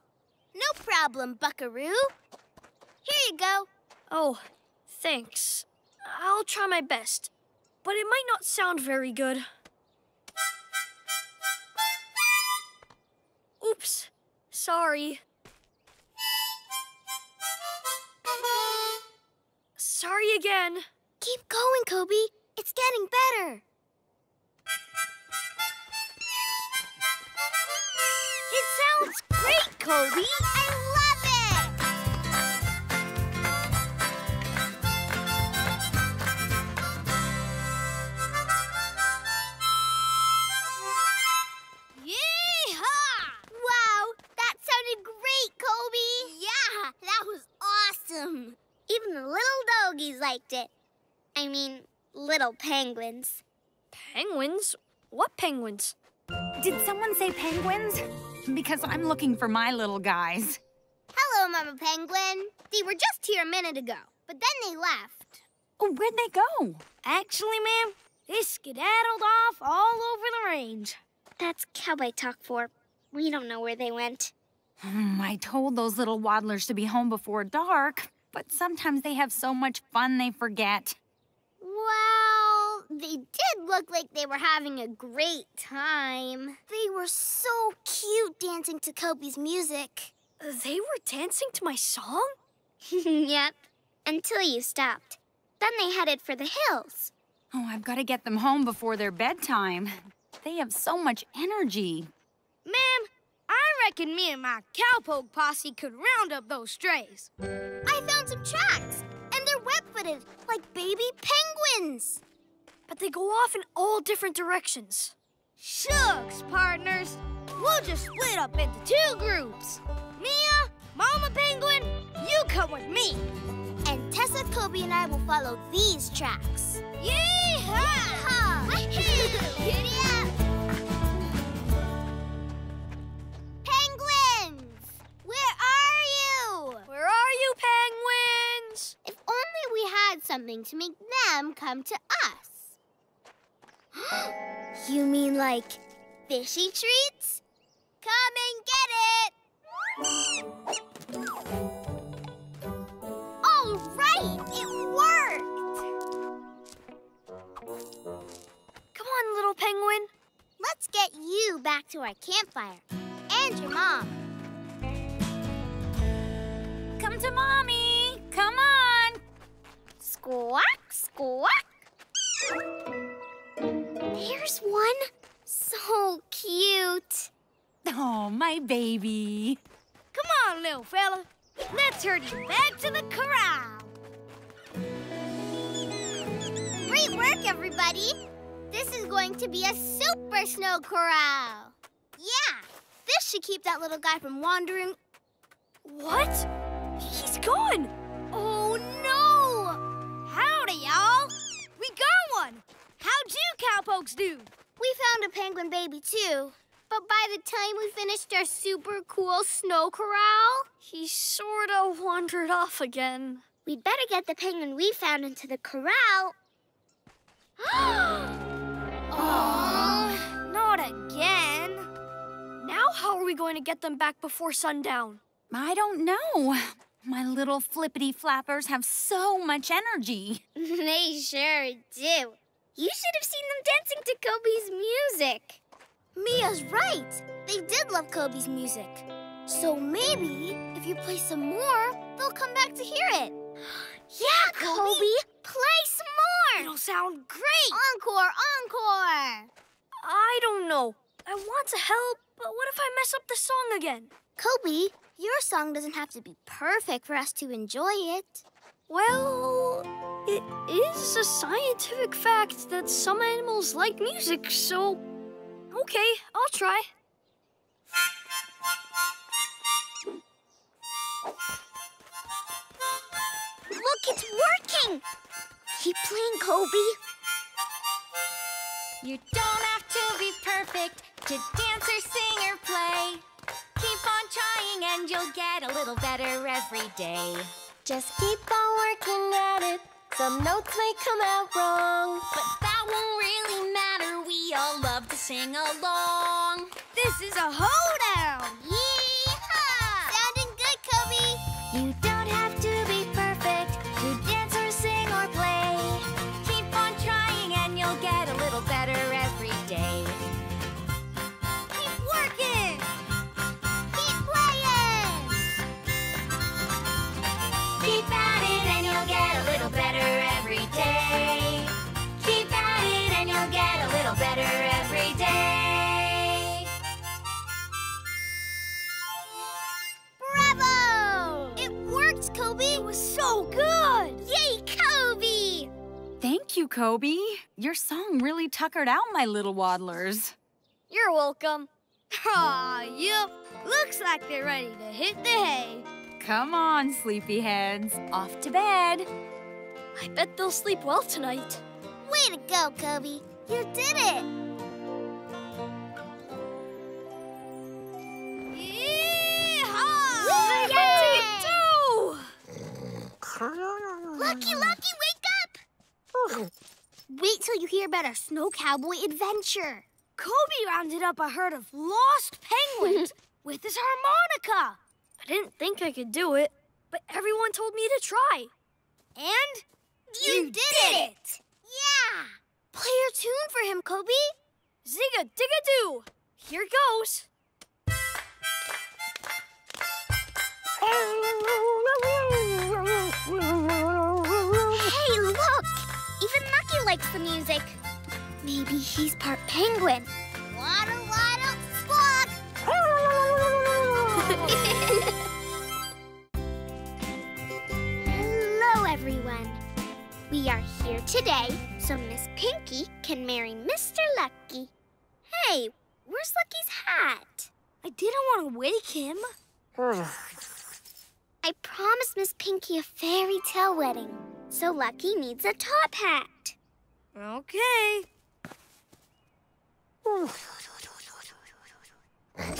No problem, Buckaroo. Here you go. Oh, thanks. I'll try my best, but it might not sound very good. Oops, sorry. Sorry again. Keep going, Koby. It's getting better. It sounds great, Koby. I love it. Yeehaw! Wow, that sounded great, Koby. Yeah, that was awesome. Even the little doggies liked it. I mean, little penguins. Penguins? What penguins? Did someone say penguins? Because I'm looking for my little guys. Hello, Mama Penguin. They were just here a minute ago, but then they left. Oh, where'd they go? Actually, ma'am, they skedaddled off all over the range. That's cowboy talk for we don't know where they went. Mm, I told those little waddlers to be home before dark, but sometimes they have so much fun they forget. Well, they did look like they were having a great time. They were so cute dancing to Koby's music. They were dancing to my song? Yep, until you stopped. Then they headed for the hills. Oh, I've got to get them home before their bedtime. They have so much energy. Ma'am, I reckon me and my cowpoke posse could round up those strays. I found some tracks. Web-footed, like baby penguins. But they go off in all different directions. Shucks, partners. We'll just split up into two groups. Mia, Mama Penguin, you come with me. And Tessa, Koby, and I will follow these tracks. Yee-haw! Yee-haw! Giddy up! Penguins! Where are you? Where are you, penguins? If only we had something to make them come to us. You mean like fishy treats? Come and get it! All right, it worked! Come on, little penguin. Let's get you back to our campfire and your mom. Come to Mommy! Come on! Squawk, squawk! There's one. So cute. Oh, my baby. Come on, little fella. Let's herd you back to the corral. Great work, everybody. This is going to be a super snow corral. Yeah, this should keep that little guy from wandering. What? He's gone! Oh, no! Howdy, y'all! We got one! How'd you cowpokes do? We found a penguin baby, too. But by the time we finished our super cool snow corral... he sort of wandered off again. We'd better get the penguin we found into the corral. Oh, not again. Now how are we going to get them back before sundown? I don't know. My little flippity flappers have so much energy. They sure do. You should have seen them dancing to Koby's music. Mia's right. They did love Koby's music. So maybe if you play some more, they'll come back to hear it. Yeah, Koby, play some more. It'll sound great. Encore, encore. I don't know. I want to help, but what if I mess up the song again? Koby, your song doesn't have to be perfect for us to enjoy it. Well, it is a scientific fact that some animals like music, so... okay, I'll try. Look, it's working! Keep playing, Koby. You don't have to be perfect to dance or sing or play. Keep on trying and you'll get a little better every day. Just keep on working at it. Some notes may come out wrong, but that won't really matter. We all love to sing along. This is a hoedown! Yee-haw! Sounding good, Koby! You don't have to be perfect to dance or sing or play. Keep on trying and you'll get a little better every day. Thank you, Koby. Your song really tuckered out my little waddlers. You're welcome. Aw, yep. Looks like they're ready to hit the hay. Come on, sleepyheads. Off to bed. I bet they'll sleep well tonight. Way to go, Koby. You did it. Yee-haw! What did you do? Lucky, Lucky, wait! Wait till you hear about our snow cowboy adventure. Koby rounded up a herd of lost penguins with his harmonica. I didn't think I could do it, but everyone told me to try. And you, you did, did it. it! Yeah! Play your tune for him, Koby. Zigga digga doo! Here goes. Hey, look! Even Lucky likes the music. Maybe he's part penguin. Waddle, waddle, squawk! Hello, everyone. We are here today so Miss Pinky can marry Mister Lucky. Hey, where's Lucky's hat? I didn't want to wake him. I promised Miss Pinky a fairy tale wedding. So Lucky needs a top hat. Okay. I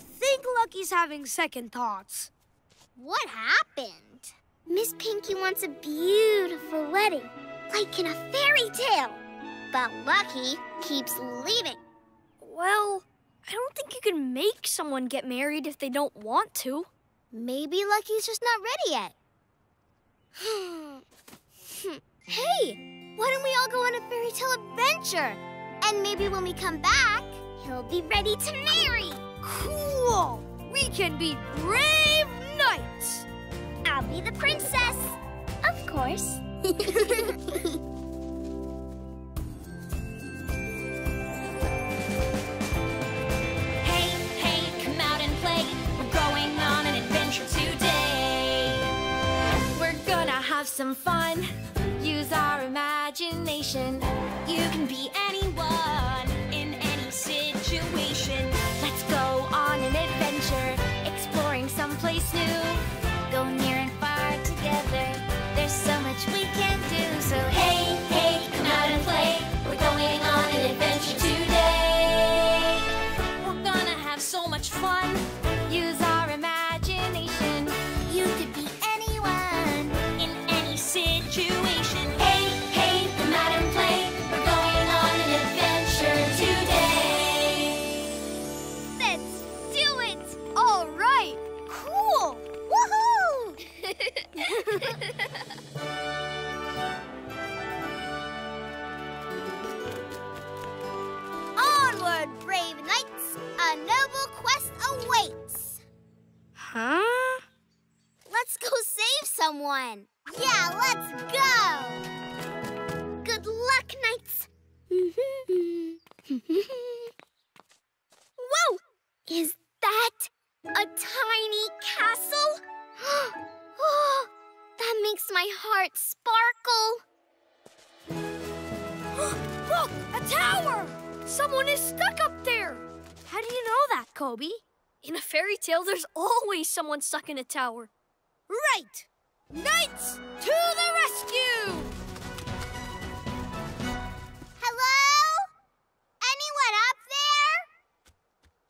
think Lucky's having second thoughts. What happened? Miss Pinky wants a beautiful wedding, like in a fairy tale. But Lucky keeps leaving. Well, I don't think you can make someone get married if they don't want to. Maybe Lucky's just not ready yet. Hey, why don't we all go on a fairy tale adventure? And maybe when we come back, he'll be ready to marry. Cool! We can be brave knights! I'll be the princess. Of course. Have some fun, use our imagination. You can be anyone in any situation. Let's go on an adventure, exploring someplace new. Go near and far together, there's so much we can do. So hey, hey, come out and play. We're going on an adventure today. We're gonna have so much fun, use our imagination. You could be situation. Hey, hey, come out and play. We're going on an adventure today. Let's do it! All right! Cool! Woohoo! Onward, brave knights! A noble quest awaits! Huh? Let's go save someone! Yeah, let's go! Good luck, knights! Whoa! Is that a tiny castle? Oh, that makes my heart sparkle! Look! A tower! Someone is stuck Koby. In a fairy tale, there's always someone stuck in a tower. Right! Knights, to the rescue! Hello? Anyone up there?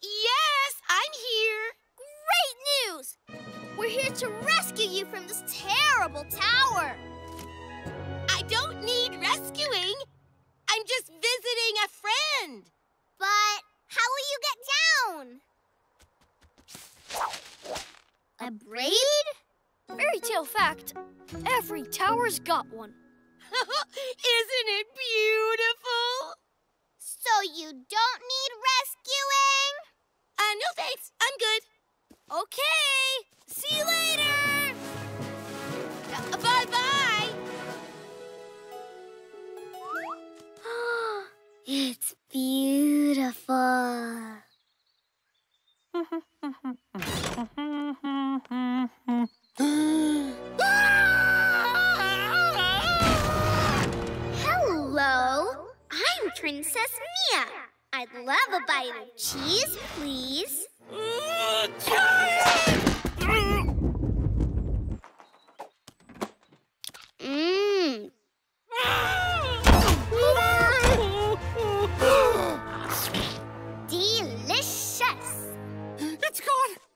Yes, I'm here. Great news! We're here to rescue you from this terrible tower. I don't need rescuing. I'm just visiting a friend. But how will you get down? A braid? Fairy tale fact, every tower's got one. Isn't it beautiful? So you don't need rescuing? Uh, no thanks, I'm good. Okay, see you later! Uh, bye-bye! It's beautiful. Hello, I'm Princess Mia. I'd love a bite of cheese, please. Mmm.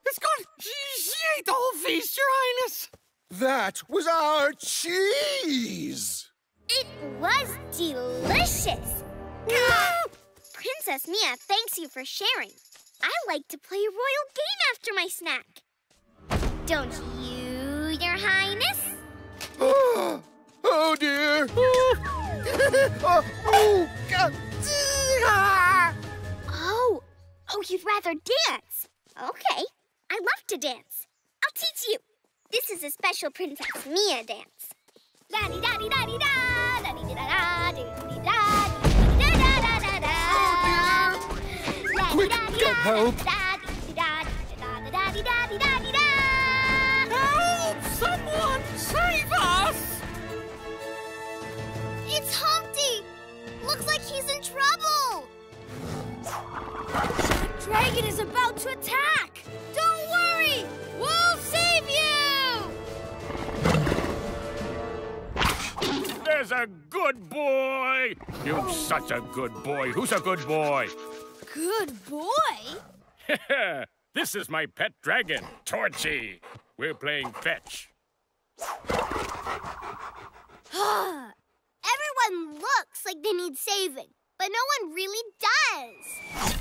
It's gone! She, she ate the whole feast, Your Highness! That was our cheese! It was delicious! Princess Mia thanks you for sharing. I like to play a royal game after my snack. Don't you, Your Highness? Oh, oh dear! oh, oh, oh, oh, you'd rather dance? Okay. I love to dance. I'll teach you. This is a special Princess Mia dance. Da di da di da di da, da di da da, da di da da, da da da da da. Quick, get help! Help! Someone save us! It's Humpty. Looks like he's in trouble. The dragon is about to attack. Don't. We'll save you! There's a good boy! You're such a good boy. Who's a good boy? Good boy? This is my pet dragon, Torchy. We're playing fetch. Everyone looks like they need saving, but no one really does.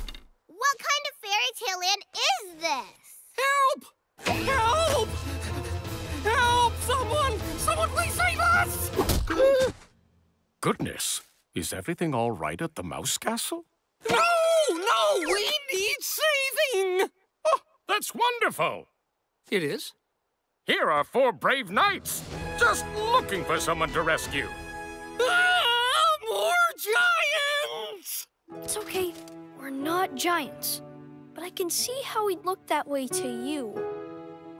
What kind of fairy tale land is this? Help! Help! Help! Someone! Someone please save us! Goodness, is everything all right at the Mouse Castle? No! No! We need saving! Oh, that's wonderful! It is? Here are four brave knights, just looking for someone to rescue. Ah, more giants! It's okay, we're not giants. But I can see how he'd look that way to you.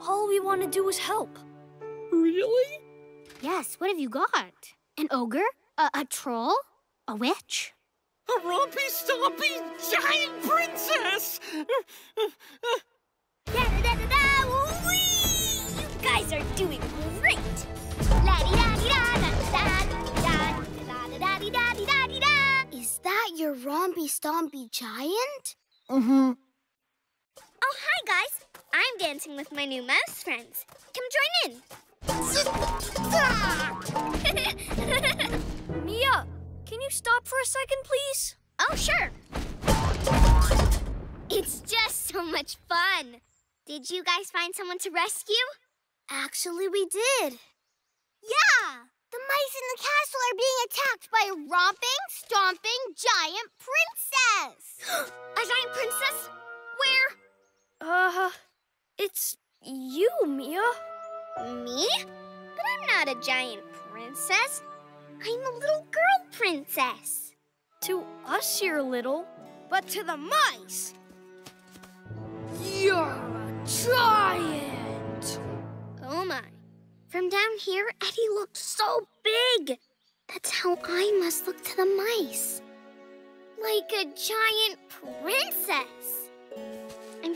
All we want to do is help. Really? Yes, what have you got? An ogre? A, a troll? A witch? A rompy-stompy giant princess! Da-da-da-da-da! Whee! You guys are doing great! La-di-da-di-da-da-da-da-da-da-da-da-da-da-da-da-da-da-da-da! Is that your rompy-stompy giant? Mm-hmm. Oh, hi, guys. I'm dancing with my new mouse friends. Come join in. Mia, can you stop for a second, please? Oh, sure. It's just so much fun. Did you guys find someone to rescue? Actually, we did. Yeah, the mice in the castle are being attacked by a romping, stomping giant princess. A giant princess? Where? Uh, it's you, Mia. Me? But I'm not a giant princess. I'm a little girl princess. To us, you're little, but to the mice, you're a giant. Oh my. From down here, Eddie looked so big. That's how I must look to the mice. Like a giant princess.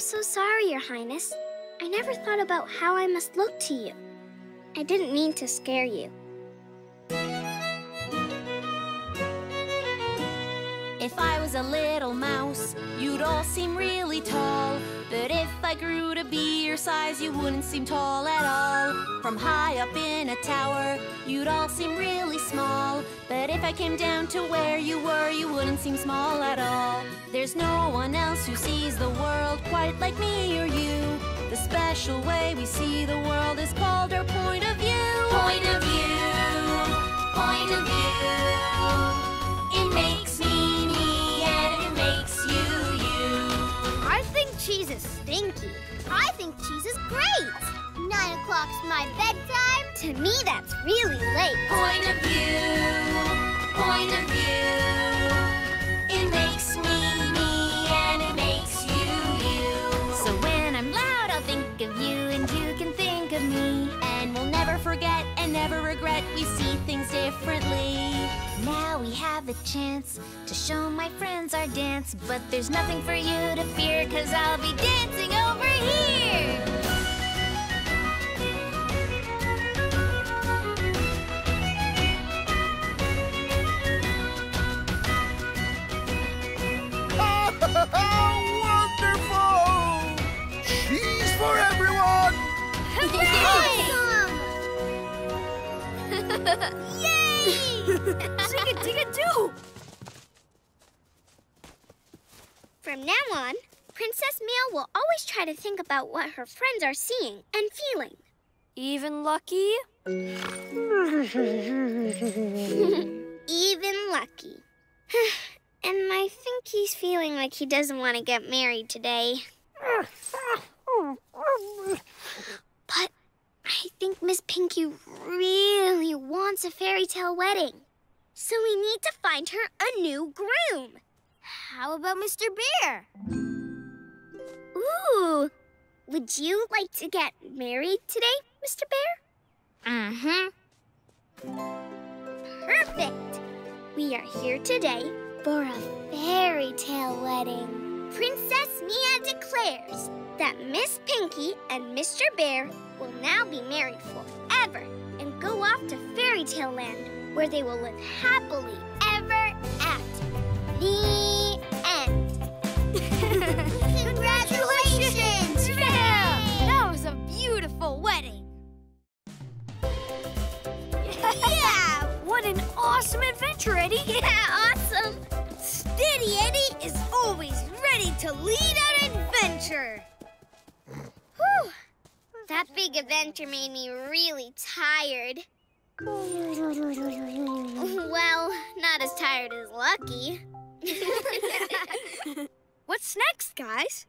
so sorry, Your Highness. I never thought about how I must look to you. I didn't mean to scare you. If I was a little mouse, you'd all seem really tall. But if I grew to be your size, you wouldn't seem tall at all. From high up in a tower, you'd all seem really small. But if I came down to where you were, you wouldn't seem small at all. There's no one else who sees the world quite like me or you. The special way we see the world is called our point of view. Point of view, point of view. It makes me me and it makes you you. I think cheese is stinky. I think cheese is great. Nine o'clock's my bedtime. To me, that's really late. Point of view, point of view. It makes me me and it makes you you. So when I'm loud, I'll think of you and you can think of me. And we'll never forget and never regret. We see things differently. Now we have a chance to show my friends our dance. But there's nothing for you to fear, 'cause I'll be dancing over here. Oh, wonderful! Cheese for everyone! Hooray! Yay! Dig-a-dig-a-doo! From now on, Princess Mia will always try to think about what her friends are seeing and feeling. Even Lucky? Even Lucky. And I think he's feeling like he doesn't want to get married today. But I think Miss Pinky really wants a fairy tale wedding. So we need to find her a new groom. How about Mister Bear? Ooh, would you like to get married today, Mister Bear? Mm-hmm. Perfect. We are here today for a fairy tale wedding. Princess Mia declares that Miss Pinky and Mister Bear will now be married forever and go off to fairy tale land where they will live happily ever after. The end. Congratulations! Yeah! That was a beautiful wedding. Yeah! What an awesome adventure, Eddie! Yeah, awesome! Steady Eddie is always ready to lead an adventure! Whew! That big adventure made me really tired. Well, not as tired as Lucky. What's next, guys?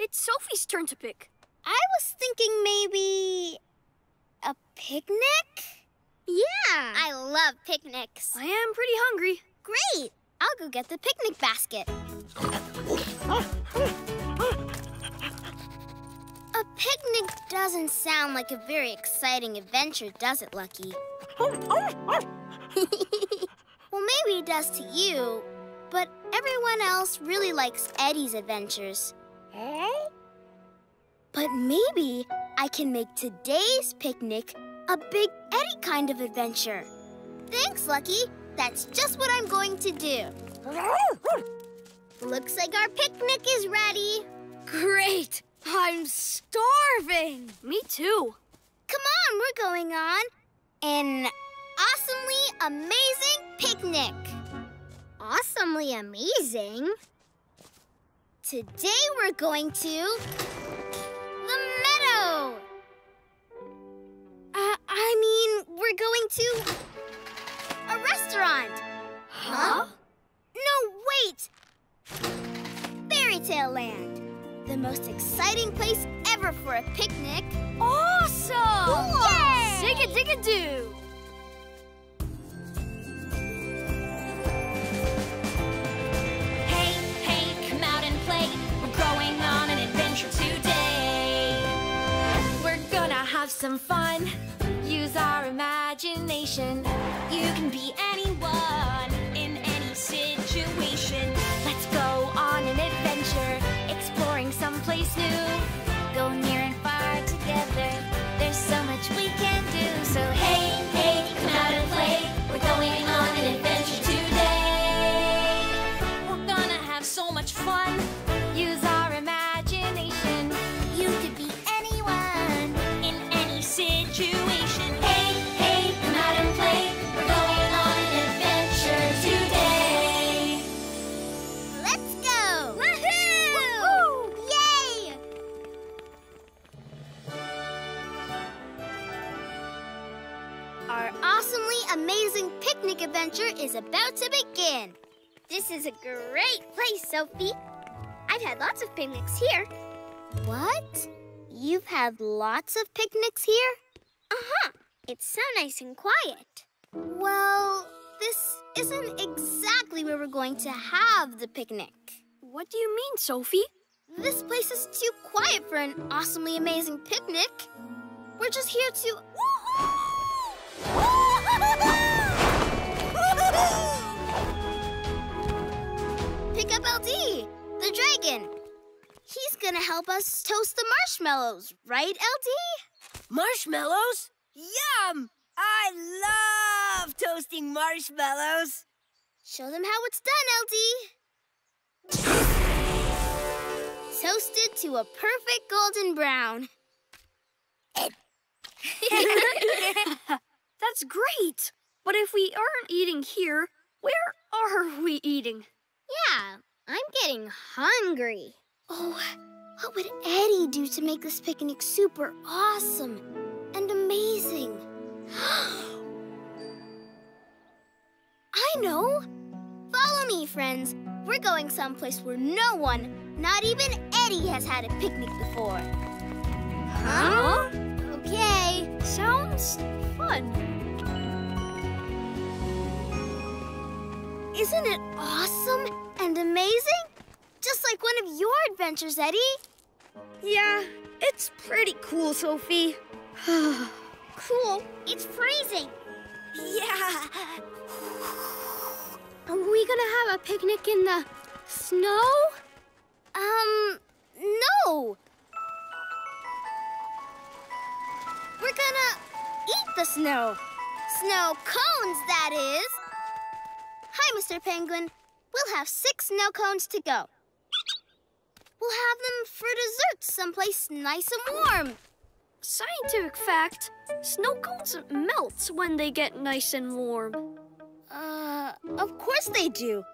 It's Sophie's turn to pick. I was thinking maybe a picnic? Yeah! I love picnics. I am pretty hungry. Great! I'll go get the picnic basket. A picnic doesn't sound like a very exciting adventure, does it, Lucky? Well, maybe it does to you, but everyone else really likes Eddie's adventures. But maybe I can make today's picnic a big Eddie kind of adventure. Thanks, Lucky. That's just what I'm going to do. Looks like our picnic is ready. Great! I'm starving! Me too. Come on, we're going on an awesomely amazing picnic. Awesomely amazing? Today we're going to the meadow. Uh, I mean, we're going to a restaurant. Huh? No, wait! Fairy Tale Land. The most exciting place ever for a picnic. Awesome! Yay! Zig-a-dig-a-doo! Hey, hey, come out and play. We're going on an adventure today. We're gonna have some fun. Use our imagination. You can be anyone in any situation. Let's go on an adventure, exploring someplace new. picnic adventure is about to begin. This is a great place, Sophie. I've had lots of picnics here. What? You've had lots of picnics here? Uh-huh. It's so nice and quiet. Well, this isn't exactly where we're going to have the picnic. What do you mean, Sophie? This place is too quiet for an awesomely amazing picnic. We're just here to... pick up L D, the dragon. He's gonna help us toast the marshmallows, right, L D? Marshmallows? Yum! I love toasting marshmallows. Show them how it's done, L D. Toasted to a perfect golden brown. That's great. But if we aren't eating here, where are we eating? Yeah, I'm getting hungry. Oh, what would Eddie do to make this picnic super awesome and amazing? I know. Follow me, friends. We're going someplace where no one, not even Eddie, has had a picnic before. Huh? Okay. Sounds fun. Isn't it awesome and amazing? Just like one of your adventures, Eddie. Yeah, it's pretty cool, Sophie. Cool? It's freezing. Yeah. Are we gonna have a picnic in the snow? Um, no. We're gonna eat the snow. Snow cones, that is. Hi, Mister Penguin. We'll have six snow cones to go. We'll have them for dessert someplace nice and warm. Scientific fact, snow cones melt when they get nice and warm. Uh, of course they do.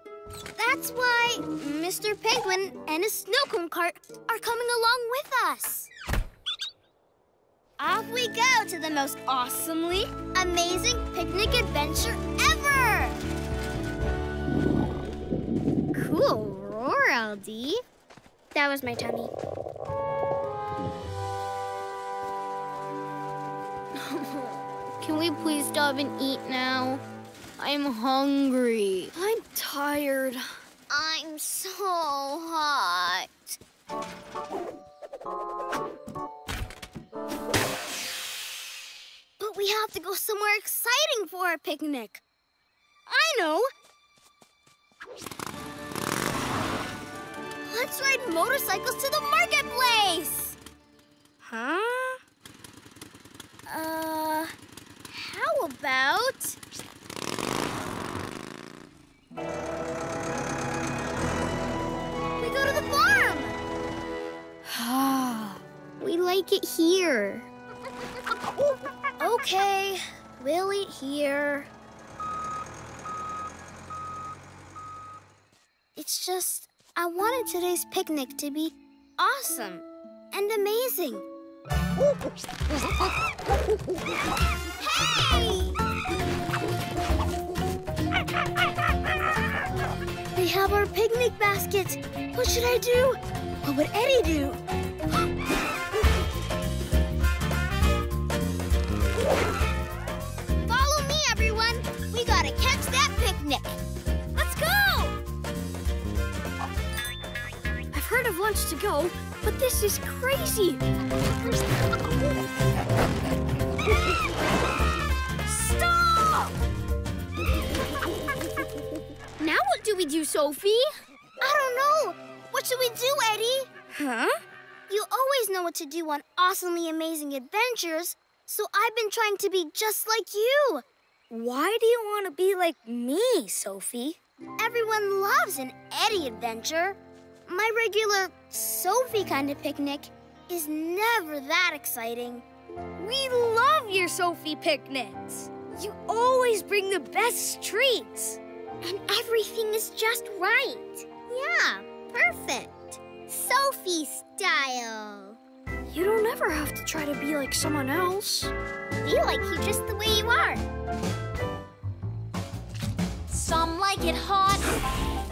That's why Mister Penguin and his snow cone cart are coming along with us. Off we go to the most awesomely amazing picnic adventure ever! Cool roar, L D. That was my tummy. Can we please stop and eat now? I'm hungry. I'm tired. I'm so hot. But we have to go somewhere exciting for our picnic. I know. Let's ride motorcycles to the marketplace. Huh? Uh, how about... we go to the farm! We like it here. Okay, we'll eat here. It's just, I wanted today's picnic to be awesome and amazing. Hey! We have our picnic baskets. What should I do? What would Eddie do? Follow me, everyone. We gotta catch that picnic. Let's go! I've heard of lunch to go, but this is crazy. Stop! Now what do we do, Sophie? I don't know. What should we do, Eddie? Huh? You always know what to do on awesomely amazing adventures, so I've been trying to be just like you. Why do you want to be like me, Sophie? Everyone loves an Eddie adventure. My regular Sophie kind of picnic is never that exciting. We love your Sophie picnics. You always bring the best treats. And everything is just right. Yeah, perfect. Sophie style. You don't ever have to try to be like someone else. Be like you just the way you are. Some like it hot,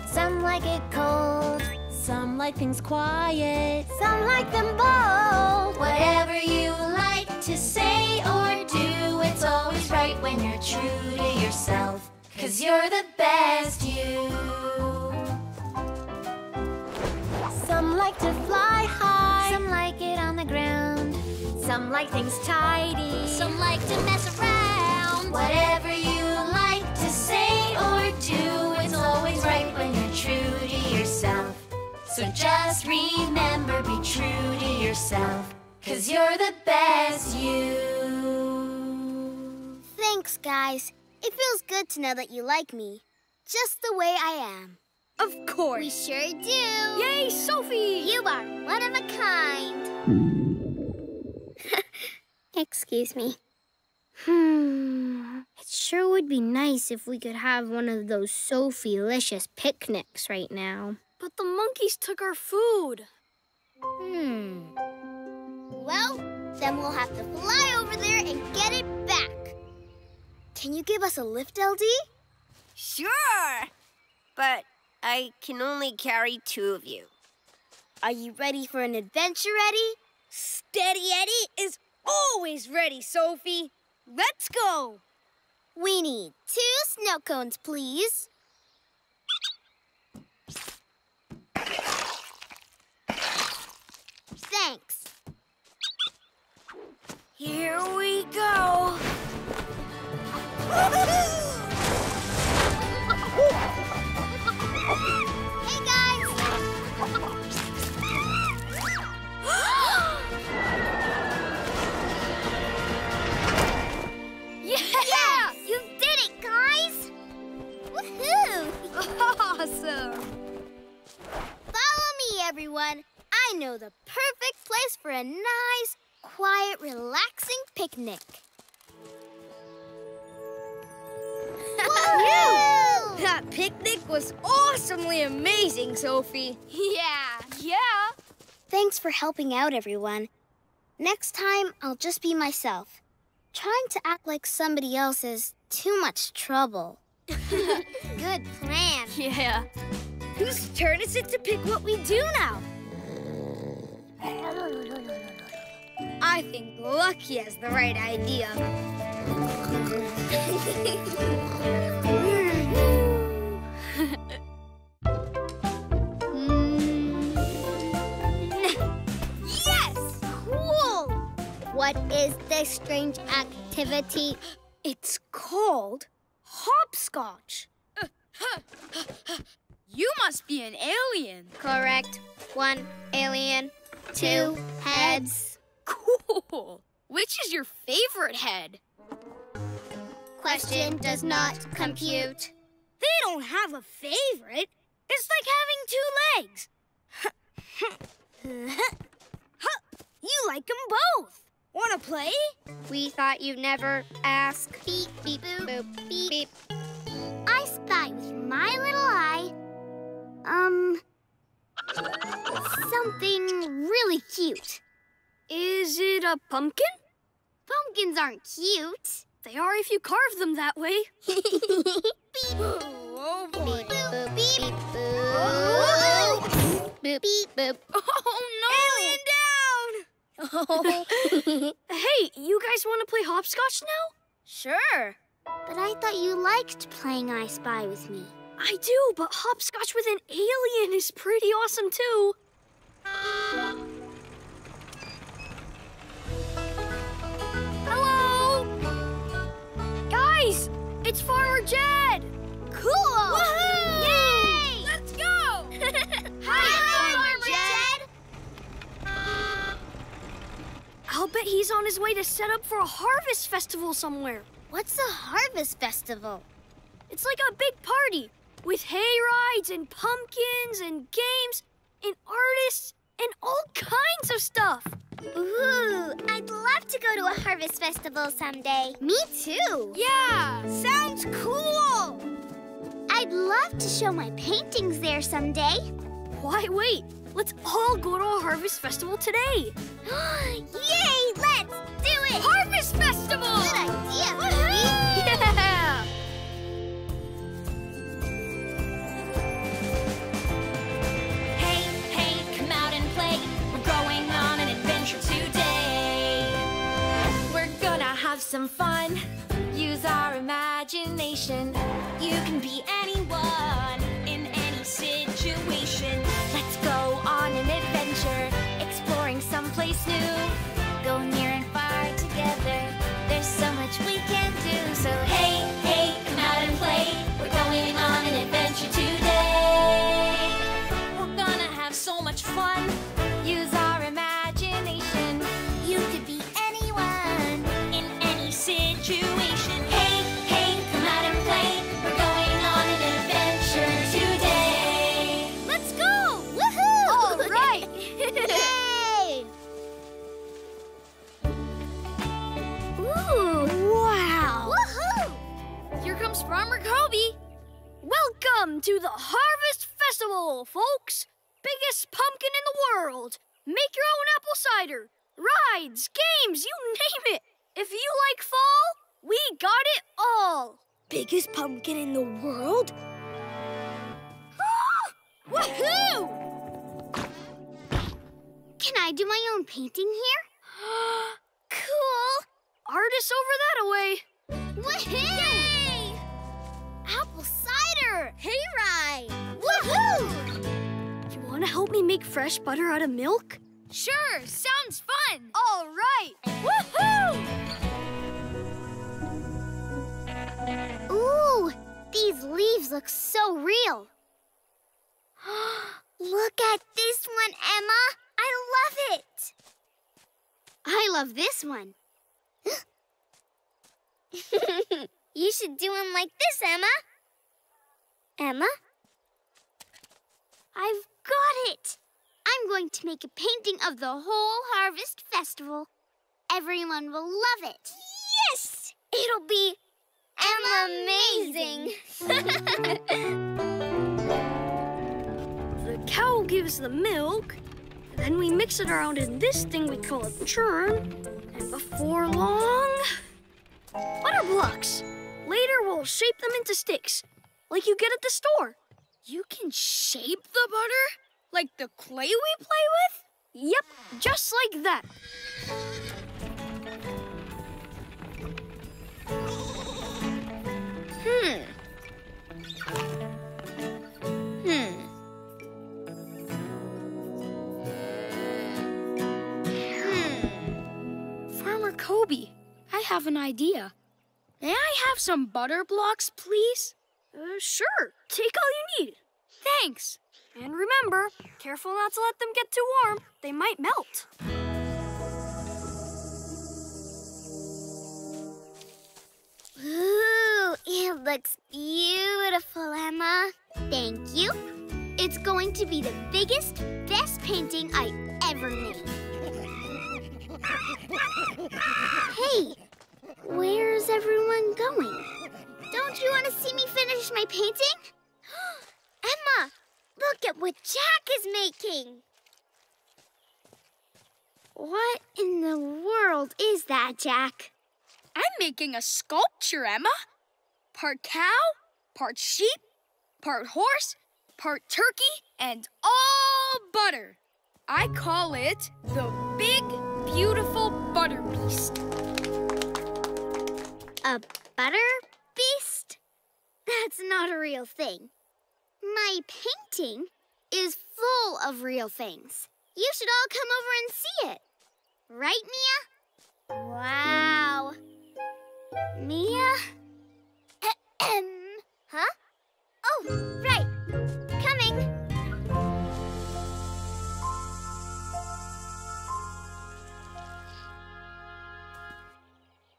some like it cold, some like things quiet, some like them bold. Whatever you like to say or do, it's always right when you're true to yourself, 'cause you're the best you. Some like to fly high, some like it on the ground, some like things tidy, some like to mess around. Whatever you like to say or do, it's always right when you're true to yourself. So just remember, be true to yourself, 'cause you're the best you. Thanks, guys. It feels good to know that you like me, just the way I am. Of course. We sure do. Yay, Sophie! You are one of a kind. Excuse me. Hmm. It sure would be nice if we could have one of those Sophie-licious picnics right now. But the monkeys took our food. Hmm. Well, then we'll have to fly over there and get it back. Can you give us a lift, L D? Sure. But I can only carry two of you. Are you ready for an adventure, Eddie? Steady Eddie is always ready, Sophie. Let's go. We need two snow cones, please. Thanks. Here we go. Hey, guys! Yeah! Yeah! You did it, guys! Woohoo! Awesome! Follow me, everyone. I know the perfect place for a nice, quiet, relaxing picnic. Woo! That picnic was awesomely amazing, Sophie. Yeah, yeah. Thanks for helping out, everyone. Next time, I'll just be myself. Trying to act like somebody else is too much trouble. Good plan. Yeah. Whose turn is it to pick what we do now? I think Lucky has the right idea. Yes! Cool! What is this strange activity? It's called hopscotch. Uh, huh, huh, huh. You must be an alien. Correct. One alien, two heads. Cool! Which is your favorite head? Question does not compute. They don't have a favorite. It's like having two legs. You like them both. Wanna play? We thought you'd never ask. Beep, beep, boop, boop, beep, beep. I spy with my little eye. Um, something really cute. Is it a pumpkin? Pumpkins aren't cute. They are if you carve them that way. Beep. Oh, boy. Beep, boop, beep, beep, boop. Oh. Boop, beep, boop. Oh, no. Alien down! Oh. Hey, you guys want to play hopscotch now? Sure. But I thought you liked playing I Spy with me. I do, but hopscotch with an alien is pretty awesome, too. It's Farmer Jed! Cool! Woohoo! Yay! Let's go! Hi, Hi, Farmer Jed! I'll bet he's on his way to set up for a harvest festival somewhere. What's a harvest festival? It's like a big party with hay rides and pumpkins and games and artists and all kinds of stuff. Ooh, I'd love to go to a harvest festival someday. Me too. Yeah, sounds cool. I'd love to show my paintings there someday. Why wait? Let's all go to a harvest festival today. Yay, let's do it! Harvest festival! Good idea, Koby. Yeah! some fun. Use our imagination. You can be anyone in any situation. Let's go on an adventure, exploring someplace new. Go near and far together. There's so much we can do. So hey, hey, come out and play. We're going on an adventure today. We're gonna have so much fun. Use our imagination. You could be anyone in any situation. Hey, hey, come out and play. We're going on an adventure today. Let's go! Woohoo! All right! Yay! Ooh! Wow! Woohoo! Here comes Farmer Koby. Welcome to the Harvest Festival, folks! Biggest pumpkin in the world. Make your own apple cider. Rides, games, you name it. If you like fall, we got it all. Biggest pumpkin in the world? Woohoo! Can I do my own painting here? Cool. Artists over that away. Woohoo! Yay! Apple cider. Hayride. Woohoo! Want to help me make fresh butter out of milk? Sure, sounds fun. All right. Woohoo! Ooh, these leaves look so real. Look at this one, Emma. I love it. I love this one. You should do them like this, Emma. Emma? I've got it! I'm going to make a painting of the whole Harvest Festival. Everyone will love it. Yes! It'll be amazing! The cow gives the milk, then we mix it around in this thing we call a churn, and before long, butter blocks. Later we'll shape them into sticks, like you get at the store. You can shape the butter? Like the clay we play with? Yep, just like that. Hmm. Hmm. Hmm. Farmer Koby, I have an idea. May I have some butter blocks, please? Uh, sure. Take all you need. Thanks. And remember, careful not to let them get too warm. They might melt. Ooh, it looks beautiful, Emma. Thank you. It's going to be the biggest, best painting I ever made. Hey, where's everyone going? Don't you want to see me finish my painting? Emma, look at what Jack is making. What in the world is that, Jack? I'm making a sculpture, Emma. Part cow, part sheep, part horse, part turkey, and all butter. I call it the Big Beautiful Butter Beast. A butter beast? That's not a real thing. My painting is full of real things. You should all come over and see it. Right, Mia? Wow. Mia? Huh? Oh, right. Coming.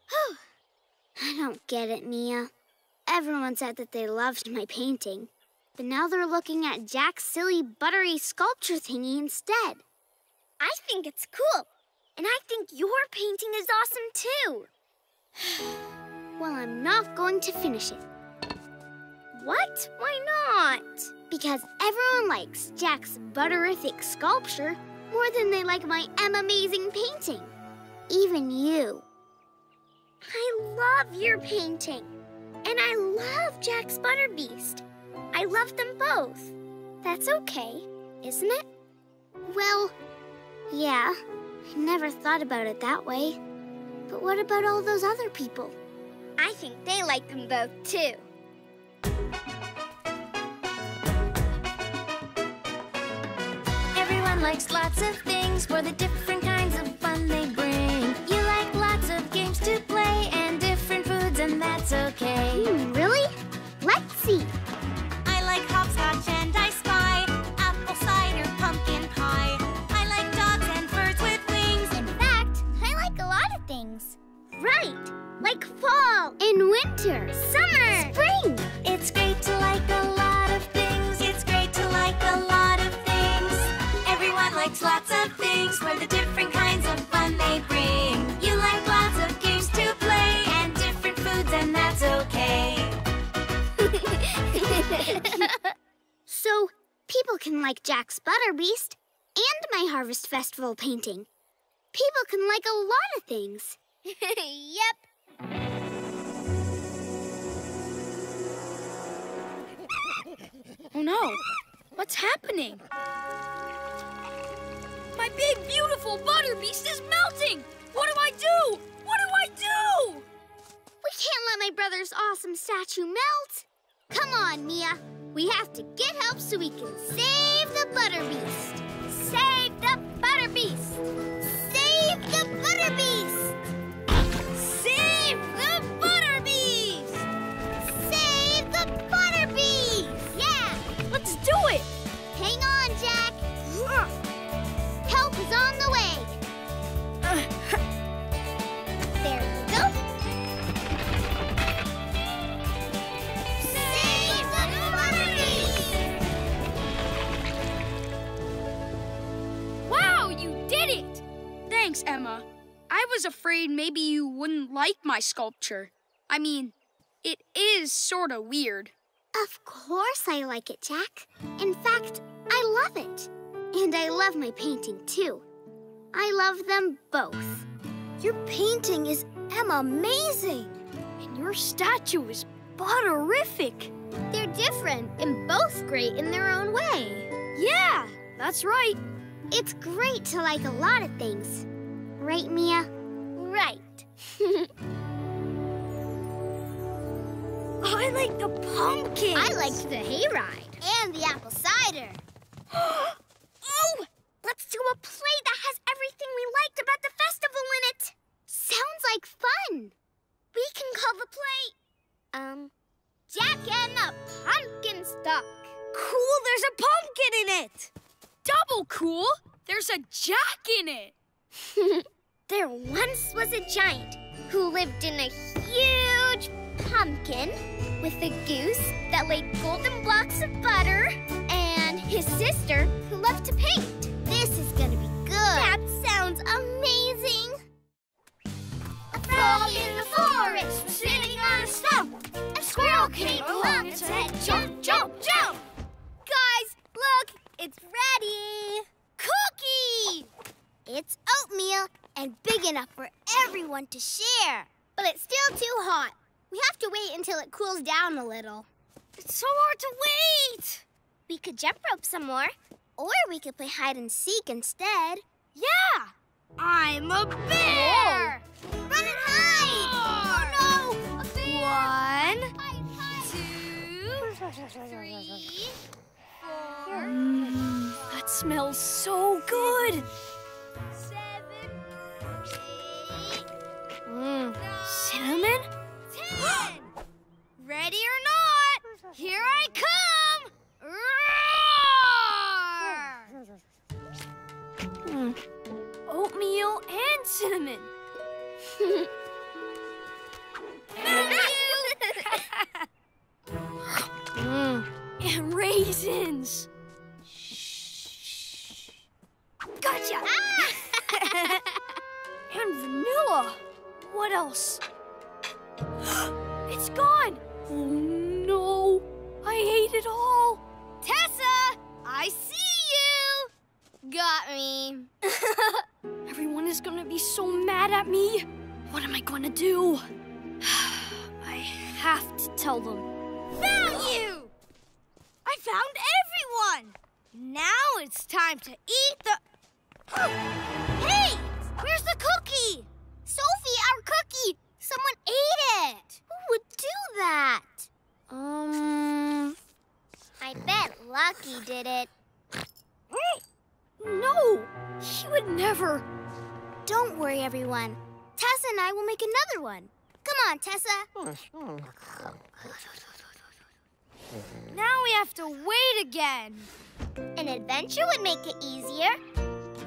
Whew. I don't get it, Mia. Everyone said that they loved my painting. But now they're looking at Jack's silly, buttery sculpture thingy instead. I think it's cool. And I think your painting is awesome, too. Well, I'm not going to finish it. What? Why not? Because everyone likes Jack's butterific sculpture more than they like my amazing painting. Even you. I love your painting. And I love Jack's Butter Beast. I love them both. That's okay, isn't it? Well, yeah. I never thought about it that way. But what about all those other people? I think they like them both, too. Everyone likes lots of things for the different kinds of fun they bring. You like lots of games to play and different foods, and that's okay. Hmm, really? Let's see. I like hopscotch and I spy, apple cider, pumpkin pie. I like dogs and birds with wings. In fact, I like a lot of things. Right! Like fall and winter, summer, spring. It's great to like a lot of things. It's great to like a lot of things. Everyone likes lots of things for the different kinds of fun they bring. You like lots of games to play and different foods, and that's okay. So, people can like Jack's Butterbeast and my Harvest Festival painting. People can like a lot of things. Yep. Oh no, what's happening? My big, beautiful Butterbeast is melting! What do I do? What do I do? We can't let my brother's awesome statue melt! Come on, Mia, we have to get help so we can save the Butterbeast! Save the Butterbeast! Save the Butterbeast! Save the Butterbeast! Save the Butterbeast! Yeah! Let's do it! Hang on, Jack! Ugh. Help is on the way! Uh, there you go! Save the Butterbeast! Wow, you did it! Thanks, Emma. I was afraid maybe you wouldn't like my sculpture. I mean, it is sort of weird. Of course I like it, Jack. In fact, I love it. And I love my painting, too. I love them both. Your painting is Emma-mazing. And your statue is butterific. They're different and both great in their own way. Yeah, that's right. It's great to like a lot of things. Right, Mia? Right. I like the pumpkin. I liked the hayride. And the apple cider. Oh! Let's do a play that has everything we liked about the festival in it. Sounds like fun. We can call the play, um, Jack and the Pumpkin Stalk. Cool, there's a pumpkin in it. Double cool, there's a Jack in it. There once was a giant who lived in a huge pumpkin with a goose that laid golden blocks of butter and his sister who loved to paint. This is gonna be good. That sounds amazing. A frog in the forest was sitting on a stump. A squirrel came along and said, jump, jump, jump. Guys, look, it's ready. Cookie! It's oatmeal and big enough for everyone to share. But it's still too hot. We have to wait until it cools down a little. It's so hard to wait! We could jump rope some more. Or we could play hide and seek instead. Yeah! I'm a bear! Whoa. Run and hide! Oh, no! A bear! One, hide, hide. Two, three, four. Mm, that smells so good! Mm. Cinnamon? Ten! Ready or not, here I come! Roar! Mm. Oatmeal and cinnamon. mm. And raisins. Shh. Gotcha! Ah! And vanilla. What else? It's gone! Oh, no! I hate it all! Tessa! I see you! Got me. Everyone is gonna be so mad at me. What am I gonna do? I have to tell them. Found you! I found everyone! Now it's time to eat the... Hey! Where's the cookie? Sophie, our She would never. Don't worry, everyone. Tessa and I will make another one. Come on, Tessa. Now we have to wait again. An adventure would make it easier.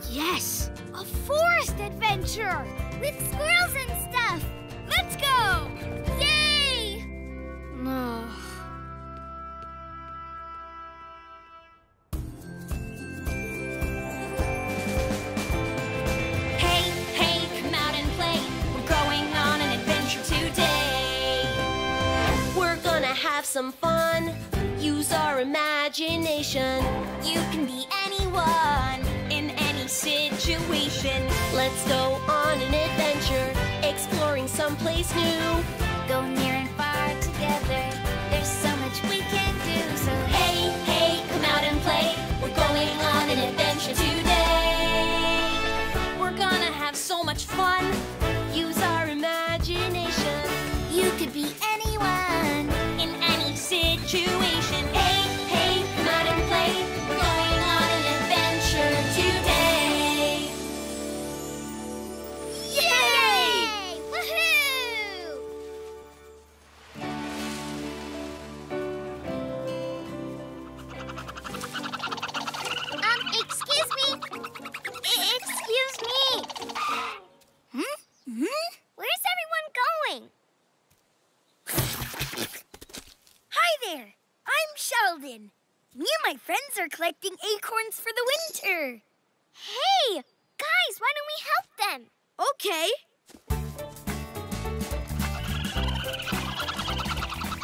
Yes, a forest adventure with squirrels and stuff. Let's go! Yay! No. Have some fun, use our imagination. You can be anyone in any situation. Let's go on an adventure, exploring someplace new. Go near and far together, there's so much we can do. So hey, hey, come out and play. We're going on an adventure today. We're gonna have so much fun, use our imagination. You could be anyone. Situation. Hey, hey, come out and play. We're going on an adventure today. Yay! Yay! Woohoo! Um, excuse me. I- excuse me. Hmm? Hmm? Where's everyone going? Hi there! I'm Sheldon. Me and my friends are collecting acorns for the winter. Hey! Guys, why don't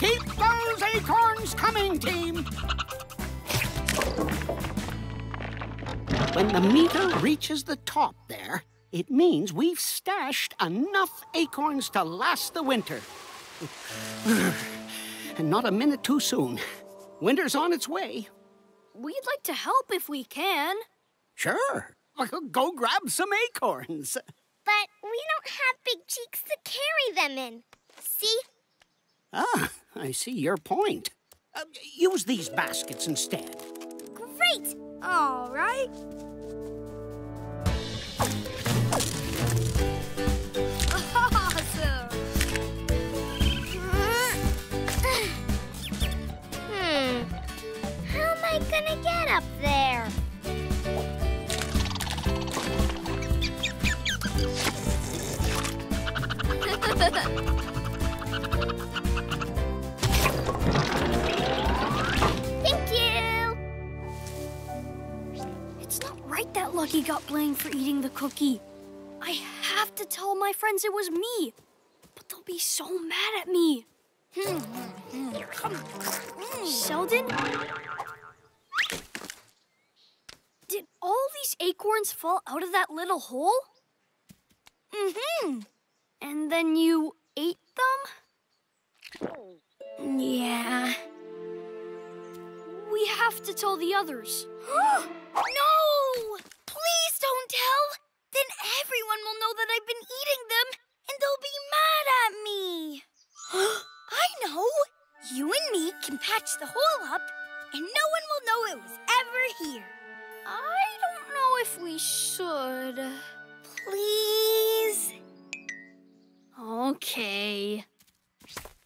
we help them? Okay. Keep those acorns coming, team! When the meter reaches the top there, it means we've stashed enough acorns to last the winter. And not a minute too soon. Winter's on its way. We'd like to help if we can. Sure. Go grab some acorns. But we don't have big cheeks to carry them in. See? Ah, I see your point. Uh, use these baskets instead. Great! All right. I'm gonna get up there. Thank you. It's not right that Lucky got blamed for eating the cookie. I have to tell my friends it was me, but they'll be so mad at me. Sheldon? Did all these acorns fall out of that little hole? Mm-hmm. And then you ate them? Yeah. We have to tell the others. No! Please don't tell! Then everyone will know that I've been eating them, and they'll be mad at me. I know! You and me can patch the hole up, and no one will know it was ever here. I don't know if we should. Please? Okay.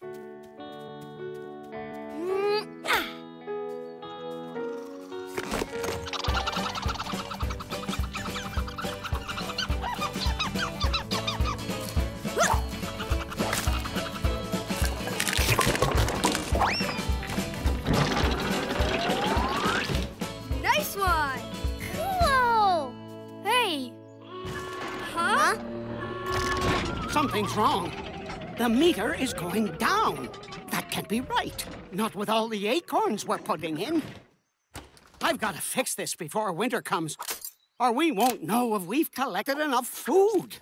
Mm-ah. Nice one! Something's wrong. The meter is going down. That can't be right. Not with all the acorns we're putting in. I've got to fix this before winter comes, or we won't know if we've collected enough food.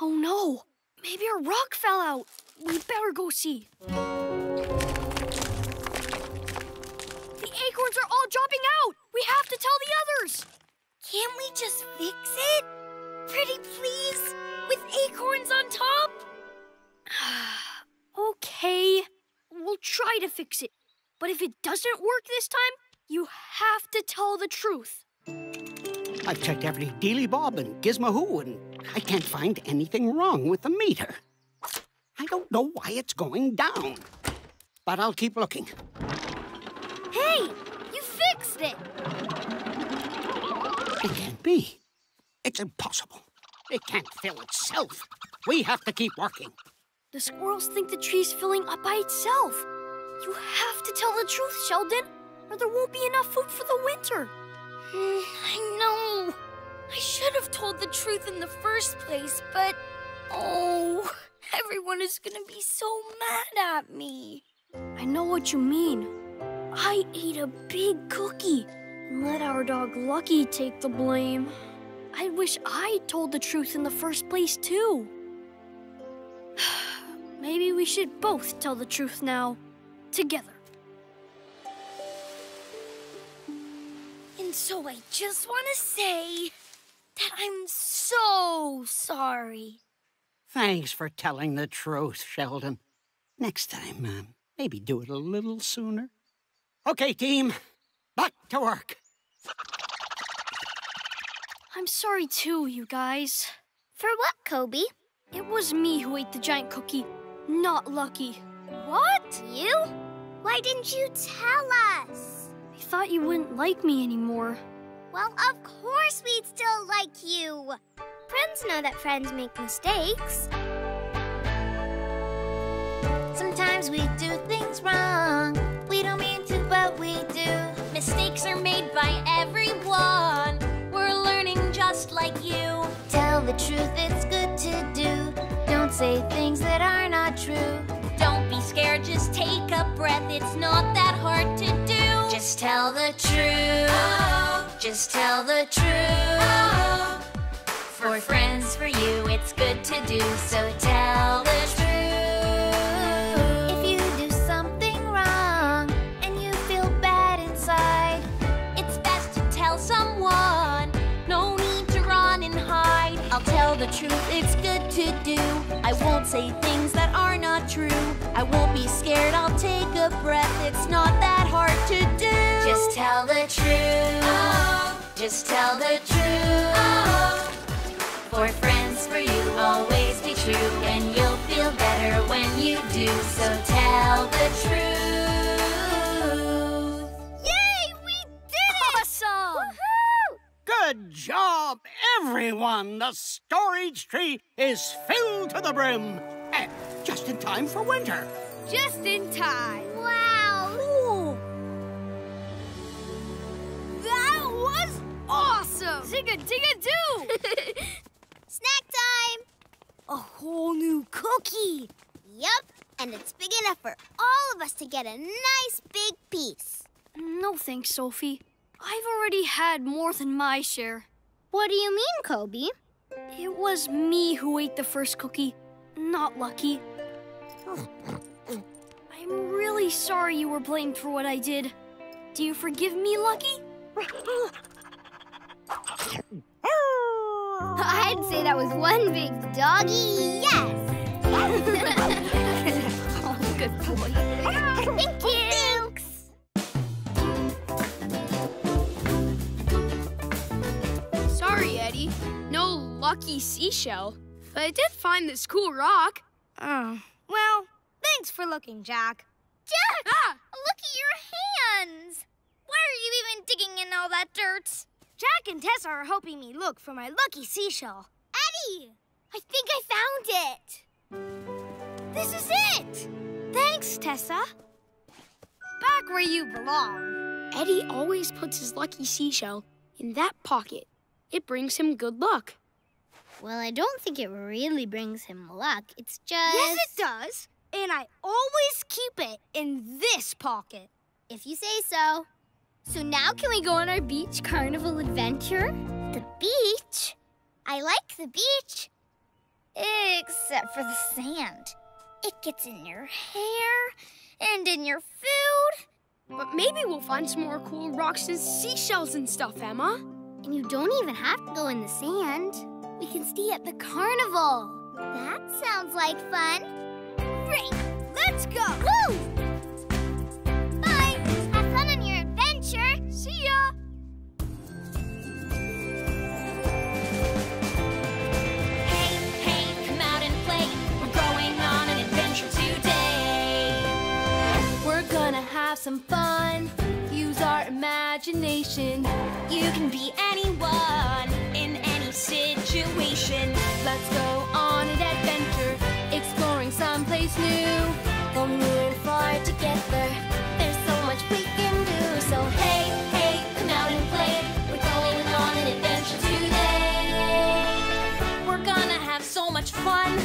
Oh, no. Maybe a rock fell out. We'd better go see. The acorns are all dropping out. We have to tell the others. Can't we just fix it? Pretty please? With acorns on top? Okay, we'll try to fix it. But if it doesn't work this time, you have to tell the truth. I've checked every dealy-bob and gizmahoo, and I can't find anything wrong with the meter. I don't know why it's going down, but I'll keep looking. Hey, you fixed it! It can't be. It's impossible. It can't fill itself. We have to keep working. The squirrels think the tree's filling up by itself. You have to tell the truth, Sheldon, or there won't be enough food for the winter. Mm, I know. I should have told the truth in the first place, but... Oh, everyone is gonna be so mad at me. I know what you mean. I ate a big cookie and let our dog Lucky take the blame. I wish I told the truth in the first place, too. Maybe we should both tell the truth now, together. And so I just want to say that I'm so sorry. Thanks for telling the truth, Sheldon. Next time, uh, maybe do it a little sooner. Okay, team, back to work. I'm sorry, too, you guys. For what, Koby? It was me who ate the giant cookie, not Lucky. What? You? Why didn't you tell us? I thought you wouldn't like me anymore. Well, of course we'd still like you. Friends know that friends make mistakes. Sometimes we do things wrong. We don't mean to, but we do. Mistakes are made by everyone. Just like you. Tell the truth, it's good to do. Don't say things that are not true. Don't be scared, just take a breath. It's not that hard to do. Just tell the truth. Oh, just tell the truth. Oh, for friends, for you, it's good to do. So tell the truth. If you do something wrong and you feel bad inside, it's best to tell someone. No need to run and hide. I'll tell the truth, it's good to do. I won't say things that are not true. I won't be scared, I'll take a breath. It's not that hard to do. Just tell the truth. Oh, just tell the truth. Oh, for friends, for you, always be true. And you'll feel better when you do. So tell the truth. Yay, we did it! Awesome! Woo-hoo! Good job, everyone! The storage tree is filled to the brim. And just in time for winter. Just in time. Wow! Ooh. That was awesome! Zig-a-dig-a-doo! Snack time! A whole new cookie! Yup, and it's big enough for all of us to get a nice big piece. No thanks, Sophie. I've already had more than my share. What do you mean, Koby? It was me who ate the first cookie, not Lucky. I'm really sorry you were blamed for what I did. Do you forgive me, Lucky? I'd say that was one big doggy yes! Oh, good boy. Thank you! Thanks. Sorry, Eddie. No Lucky seashell. But I did find this cool rock. Oh. Well, thanks for looking, Jack. Jack! Ah! Look at your hands! Why are you even digging in all that dirt? Jack and Tessa are helping me look for my Lucky seashell. Eddie! I think I found it! This is it! Thanks, Tessa. Back where you belong. Eddie always puts his Lucky seashell in that pocket. It brings him good luck. Well, I don't think it really brings him luck. It's just... Yes, it does. And I always keep it in this pocket. If you say so. So now can we go on our beach carnival adventure? The beach? I like the beach. Except for the sand. It gets in your hair and in your food. But maybe we'll find some more cool rocks and seashells and stuff, Emma. And you don't even have to go in the sand. We can stay at the carnival. That sounds like fun. Great! Let's go! Woo! Bye! Have fun on your adventure! See ya! station. You can be anyone in any situation. Let's go on an adventure, exploring someplace new. Going really far together, there's so much we can do. So hey, hey, come out and play. We're going on an adventure today. We're gonna have so much fun.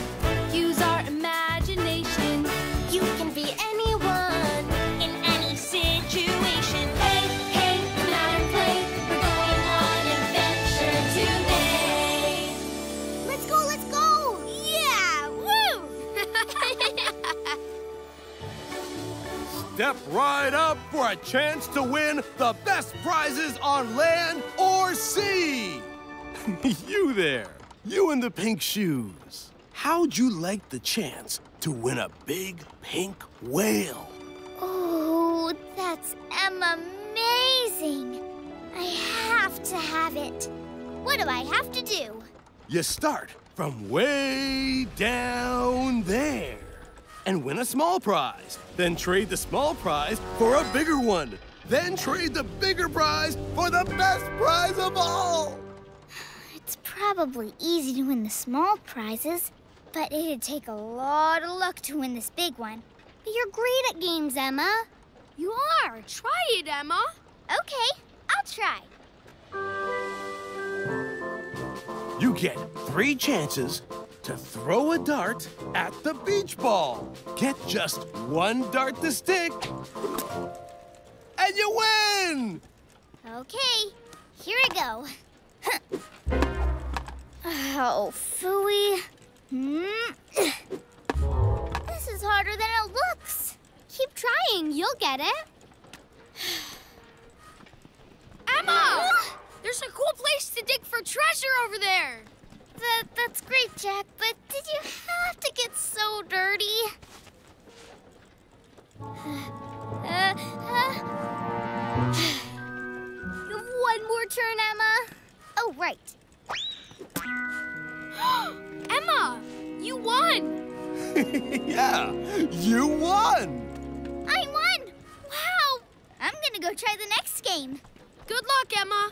Use our imagination. You can be anyone in any situation. Hey, hey, come out and play. We're going on an adventure today. Let's go, let's go! Yeah! Woo! Step right up for a chance to win the best prizes on land or sea! You there! You in the pink shoes! How'd you like the chance to win a big pink whale? Oh, that's amazing! I have to have it. What do I have to do? You start from way down there and win a small prize. Then trade the small prize for a bigger one. Then trade the bigger prize for the best prize of all! It's probably easy to win the small prizes. But it'd take a lot of luck to win this big one. But you're great at games, Emma. You are. Try it, Emma. Okay, I'll try. You get three chances to throw a dart at the beach ball. Get just one dart to stick, and you win! Okay, here I go. Oh, phooey. This is harder than it looks. Keep trying, you'll get it. Emma! There's a cool place to dig for treasure over there. That, that's great, Jack, but did you have to get so dirty? Uh, uh, uh. You have one more turn, Emma. Oh, right. Emma, you won! Yeah, you won! I won! Wow! I'm gonna go try the next game. Good luck, Emma.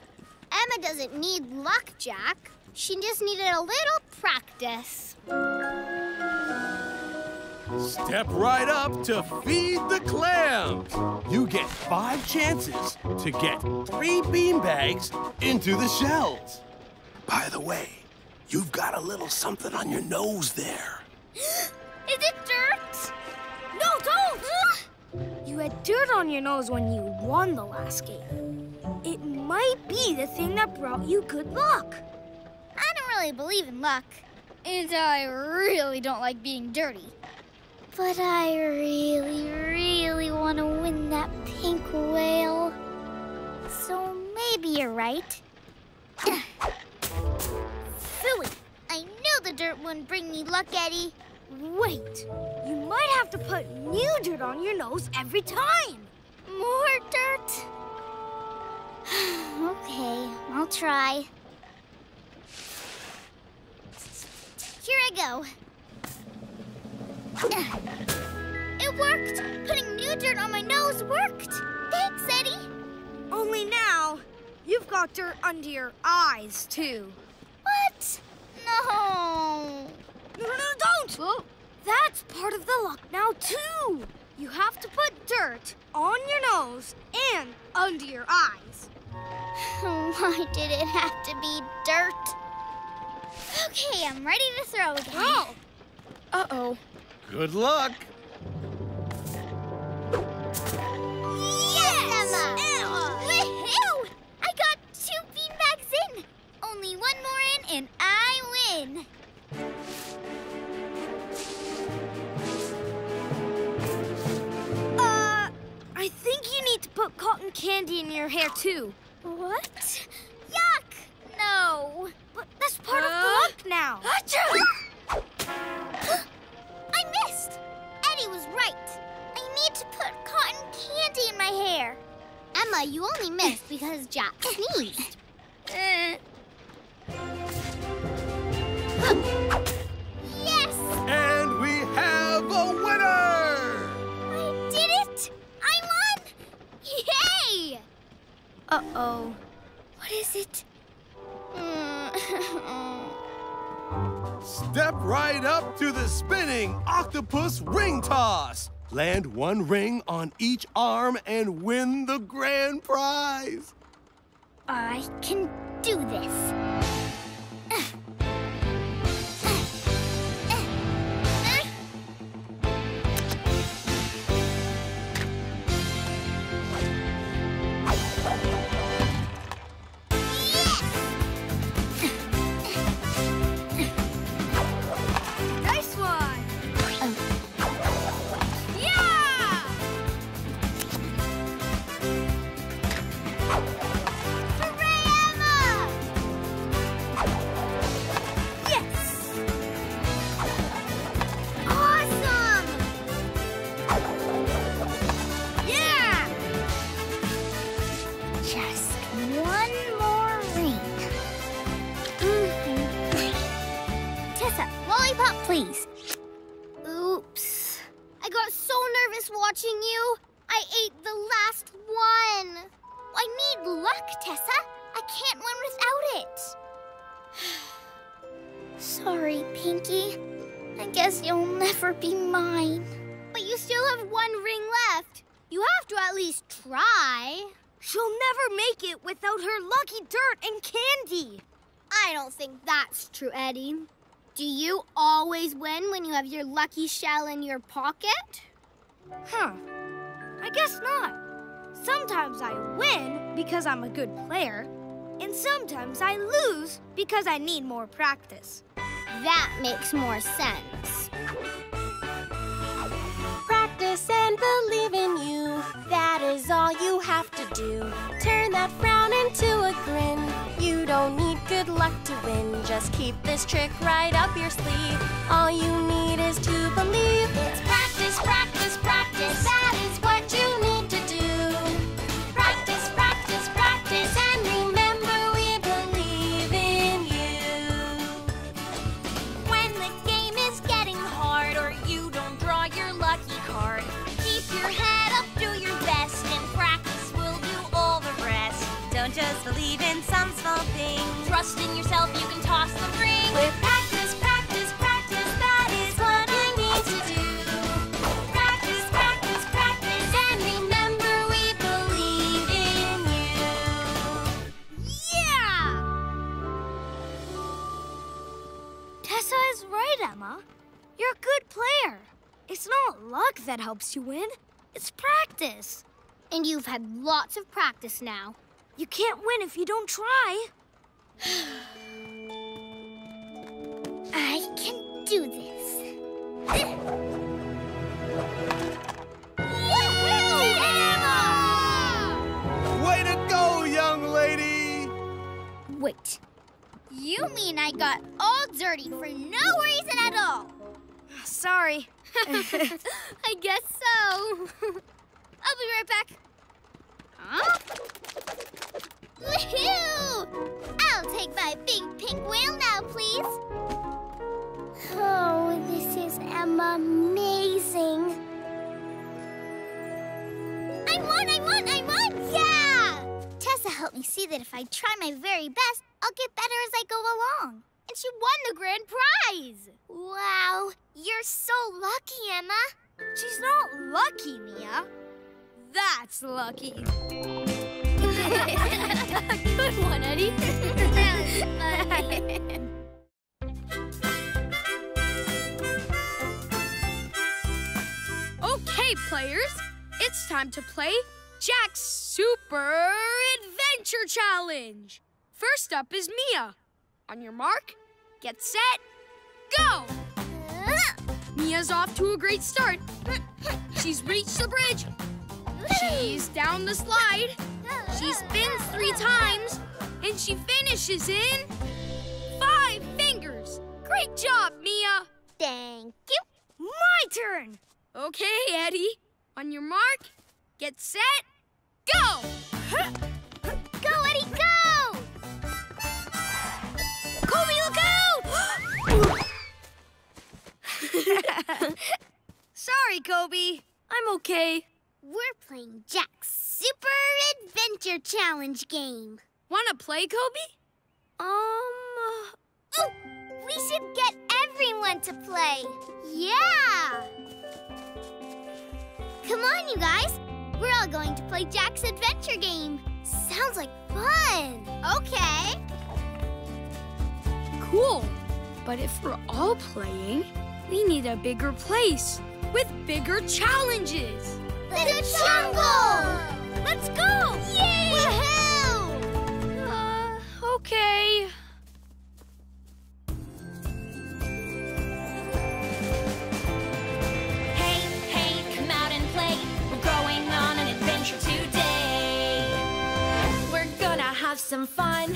Emma doesn't need luck, Jack. She just needed a little practice. Step right up to feed the clams. You get five chances to get three beanbags into the shells. By the way, you've got a little something on your nose there. Is it dirt? No, don't! You had dirt on your nose when you won the last game. It might be the thing that brought you good luck. I don't really believe in luck. And I really don't like being dirty. But I really, really want to win that pink whale. So maybe you're right. Phooey! I knew the dirt wouldn't bring me luck, Eddie. Wait, you might have to put new dirt on your nose every time. More dirt? Okay, I'll try. Here I go. It worked! Putting new dirt on my nose worked! Thanks, Eddie. Only now, you've got dirt under your eyes, too. What? No. No, no, no, don't! Well, that's part of the luck now, too. You have to put dirt on your nose and under your eyes. Why did it have to be dirt? Okay, I'm ready to throw again. Oh. Uh-oh. Good luck. Yes! Emma! Woohoo! I got two beanbags in. Only one more in and I win! Uh, I think you need to put cotton candy in your hair, too. What? Yuck! No! But that's part uh, of the luck now. Achoo! I missed! Eddie was right. I need to put cotton candy in my hair. Emma, you only missed because Jack sneezed. uh. Yes! And we have a winner! I did it! I won! Yay! Uh-oh. Step right up to the spinning octopus ring toss. Land one ring on each arm and win the grand prize. I can do this. Uh. Please. Oops. I got so nervous watching you. I ate the last one. I need luck, Tessa. I can't win without it. Sorry, Pinky. I guess you'll never be mine. But you still have one ring left. You have to at least try. She'll never make it without her lucky dirt and candy. I don't think that's true, Eddie. Do you always win when you have your lucky shell in your pocket? Huh. I guess not. Sometimes I win because I'm a good player, and sometimes I lose because I need more practice. That makes more sense. Practice and believe in you. That is all you have to do. Turn that frown into a grin. You don't need good luck to win. Just keep this trick right up your sleeve. All you need is to believe. It's practice, practice, practice. That is what you need to do. Practice, practice, practice. And remember, we believe in you. When the game is getting hard or you don't draw your lucky card, keep your head up, do your best, and practice will do all the rest. Don't just believe in some small thing. Trust in yourself, you can toss the ring. With practice, practice, practice, that is what you need to do. Practice, practice, practice, and remember, we believe in you. Yeah! Tessa is right, Emma. You're a good player. It's not luck that helps you win. It's practice. And you've had lots of practice now. You can't win if you don't try. I can do this. Woo-hoo, Emma! Way to go, young lady! Wait. You mean I got all dirty for no reason at all? Sorry. I guess so. I'll be right back. Huh? Woohoo! I'll take my big pink whale now, please. Oh, this is amazing. I won, I won, I won! Yeah! Tessa helped me see that if I try my very best, I'll get better as I go along. And she won the grand prize! Wow, you're so lucky, Emma. She's not lucky, Mia. That's lucky. Good one, Eddie. That was funny. Okay, players. It's time to play Jack's Super Adventure Challenge. First up is Mia. On your mark, get set, go! Uh. Mia's off to a great start. She's reached the bridge. She's down the slide. She spins three times, and she finishes in five fingers. Great job, Mia. Thank you. My turn. Okay, Eddie. On your mark, get set, go. Go, Eddie, go. Koby, look out! Sorry, Koby. I'm okay. We're playing Jack's Super Adventure Challenge game. Wanna play, Koby? Um... Uh... Oh! We should get fun to play. Yeah! Come on, you guys. We're all going to play Jack's adventure game. Sounds like fun. Okay. Cool. But if we're all playing, we need a bigger place with bigger challenges. The, the jungle! Let's go! Yay! Woohoo! Uh, okay. Have some fun.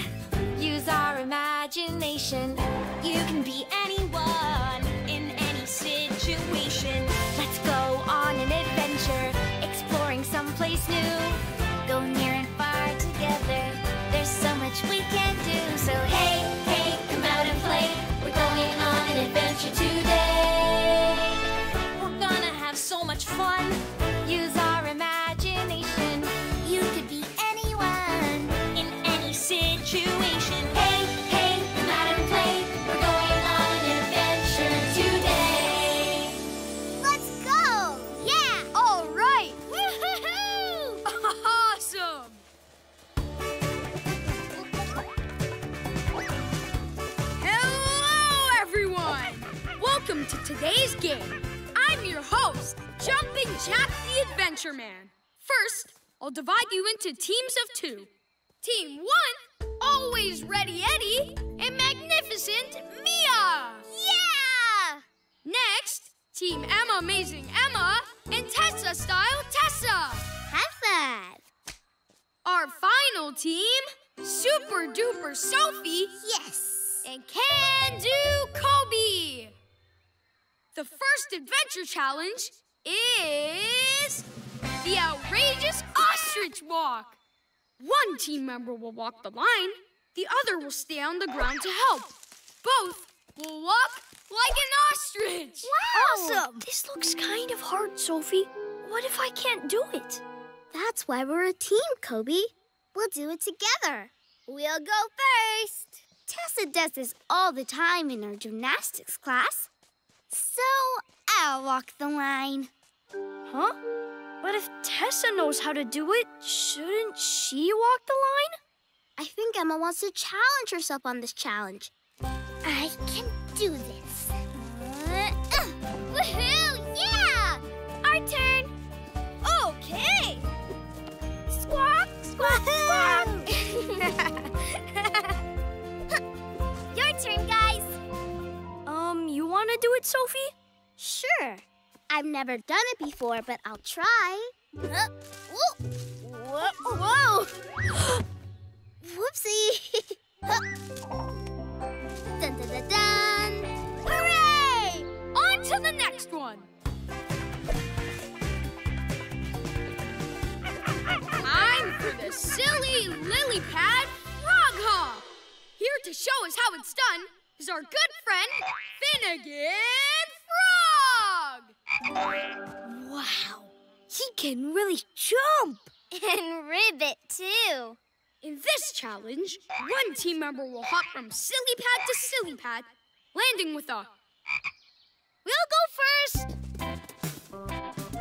Use our imagination. You can be anyone in any situation. Let's go on an adventure, exploring someplace new. Go near and far together. There's so much we can do. So hey, hey, come out and play. We're going on an adventure today. We're gonna have so much fun. Use our imagination. You could be anyone in any situation. Hey, hey, come out and play. We're going on an adventure today. Let's go! Yeah! All right! Woo-hoo-hoo! Awesome! Hello, everyone! Welcome to today's game. I'm your host, Jumpin' Jack the Adventure Man. First, I'll divide you into teams of two. Team one, always ready Eddie and magnificent Mia. Yeah! Next, Team Emma, amazing Emma and Tessa style Tessa. High five. Our final team, super duper Sophie. Yes. And can do Koby. The first adventure challenge is the outrageous ostrich walk. One team member will walk the line, the other will stay on the ground to help. Both will walk like an ostrich. Wow! Awesome! This looks kind of hard, Sophie. What if I can't do it? That's why we're a team, Koby. We'll do it together. We'll go first. Tessa does this all the time in her gymnastics class. So I'll walk the line. Huh? But if Tessa knows how to do it, shouldn't she walk the line? I think Emma wants to challenge herself on this challenge. I can do this. Uh, uh, Woohoo! Yeah! Our turn. Okay. Squawk, squawk, squawk. Your turn, guys. Um, you want to do it, Sophie? Sure. I've never done it before, but I'll try. Uh, whoa. Whoa, whoa. Whoopsie. Dun, dun, dun, dun. Hooray! On to the next one. Time for the silly lily pad frog hop. Here to show us how it's done is our good friend, Finnegan Frog. Wow, he can really jump! And ribbit, too. In this challenge, one team member will hop from silly pad to silly pad, landing with a... We'll go first!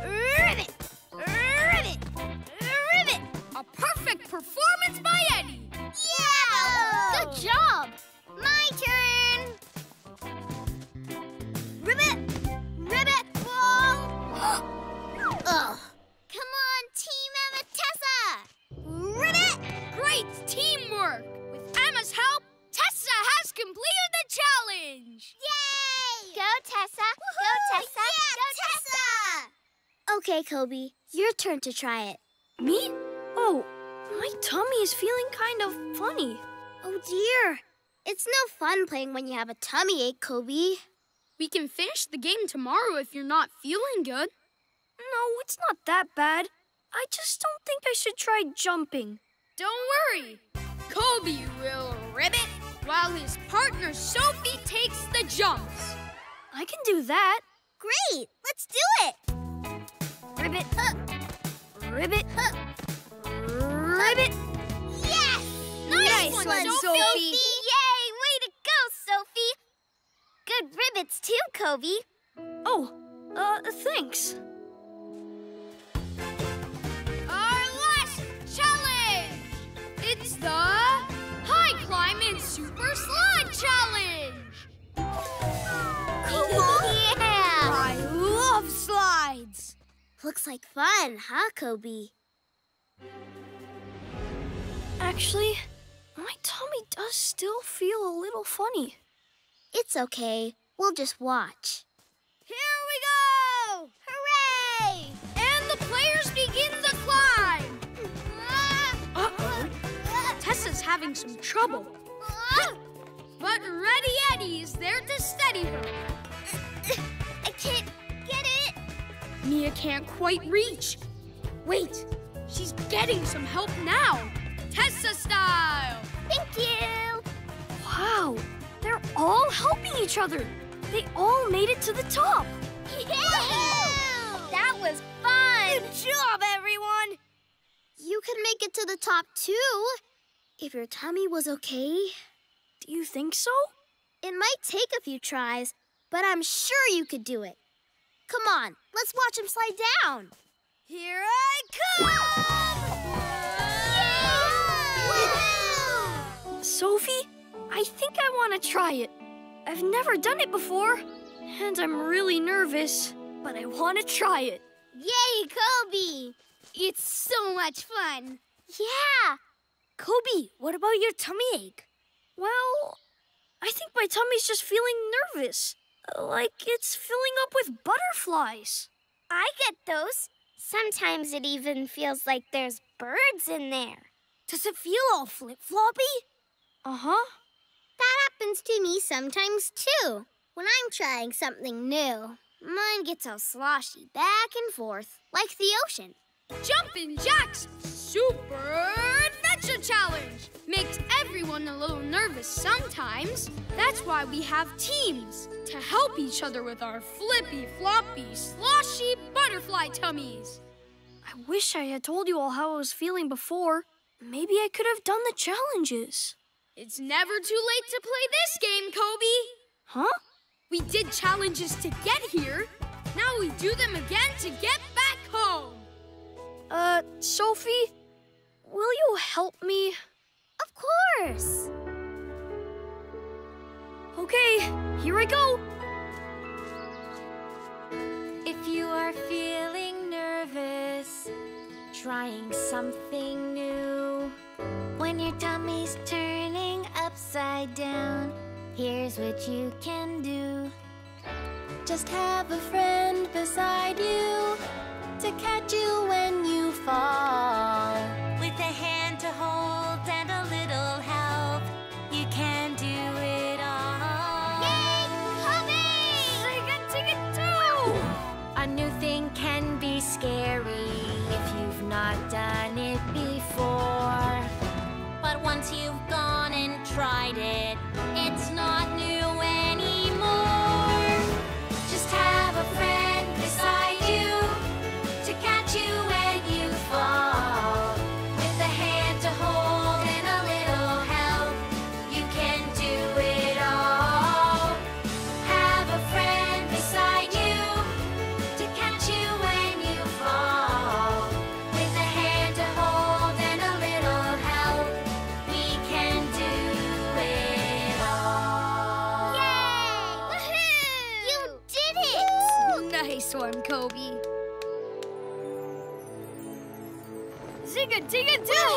Ribbit! Ribbit! Ribbit! A perfect performance by Eddie! Yeah! Good job! My turn! Ribbit! Ribbit! Ugh. Come on, Team Emma Tessa! Ribbit! Great teamwork! With Emma's help, Tessa has completed the challenge! Yay! Go, Tessa! Go, Tessa! Yeah, Go, Tessa! Tessa! Okay, Koby, your turn to try it. Me? Oh, my tummy is feeling kind of funny. Oh, dear. It's no fun playing when you have a tummy ache, Koby. We can finish the game tomorrow if you're not feeling good. No, it's not that bad. I just don't think I should try jumping. Don't worry. Koby will ribbit while his partner Sophie takes the jumps. I can do that. Great. Let's do it. Ribbit. Huh. Ribbit. Huh. Ribbit. Yes. Nice, nice one, one, Sophie. Sophie. Yay. Way to go, Sophie. Good ribbit. it's too, Koby. Oh, uh, thanks. Our last challenge! It's the High Climb and Super Slide Challenge! Cool! Yeah! I love slides! Looks like fun, huh, Koby? Actually, my tummy does still feel a little funny. It's okay. We'll just watch. Here we go! Hooray! And the players begin the climb! Uh-oh. Tessa's having some trouble. But Ready Eddie is there to steady her. I can't get it. Mia can't quite reach. Wait, she's getting some help now. Tessa style! Thank you! Wow! They're all helping each other! They all made it to the top! Yeah! That was fun! Good job, everyone! You could make it to the top, too! If your tummy was okay. Do you think so? It might take a few tries, but I'm sure you could do it. Come on, let's watch him slide down! Here I come! Sophie, I think I want to try it. I've never done it before, and I'm really nervous, but I want to try it. Yay, Koby! It's so much fun. Yeah! Koby, what about your tummy ache? Well, I think my tummy's just feeling nervous, like it's filling up with butterflies. I get those. Sometimes it even feels like there's birds in there. Does it feel all flip-floppy? Uh-huh. That happens to me sometimes, too, when I'm trying something new. Mine gets all sloshy back and forth, like the ocean. Jumpin' Jack's Super Adventure Challenge makes everyone a little nervous sometimes. That's why we have teams to help each other with our flippy, floppy, sloshy butterfly tummies. I wish I had told you all how I was feeling before. Maybe I could have done the challenges. It's never too late to play this game, Koby! Huh? We did challenges to get here. Now we do them again to get back home. Uh, Sophie, will you help me? Of course! Okay, here I go! If you are feeling nervous, trying something new, when your tummy's turning upside down, here's what you can do. Just have a friend beside you to catch you when you fall. With a hand to hold and a little help, you can do it all. Yay, Koby! Sing it, sing it too! A new thing can be scary if you've not done it before. But once you've gone and tried it, it's not new anymore. Just have a friend beside you to catch you when you fall. With a hand to hold and a little help, you can do it all. Have a friend beside you to catch you when you fall. With a hand to hold and a little help, nice one, Koby. Zigga digga doo!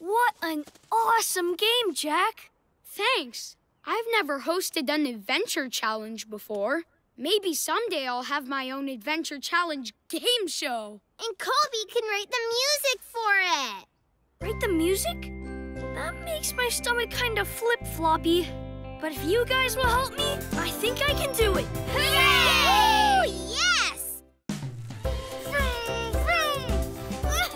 What an awesome game, Jack! Thanks. I've never hosted an adventure challenge before. Maybe someday I'll have my own adventure challenge game show. And Koby can write the music for it. Write the music? That makes my stomach kind of flip-floppy. But if you guys will help me, I think I can do it. Hooray! Yay! Woo, yes! Vroom, vroom.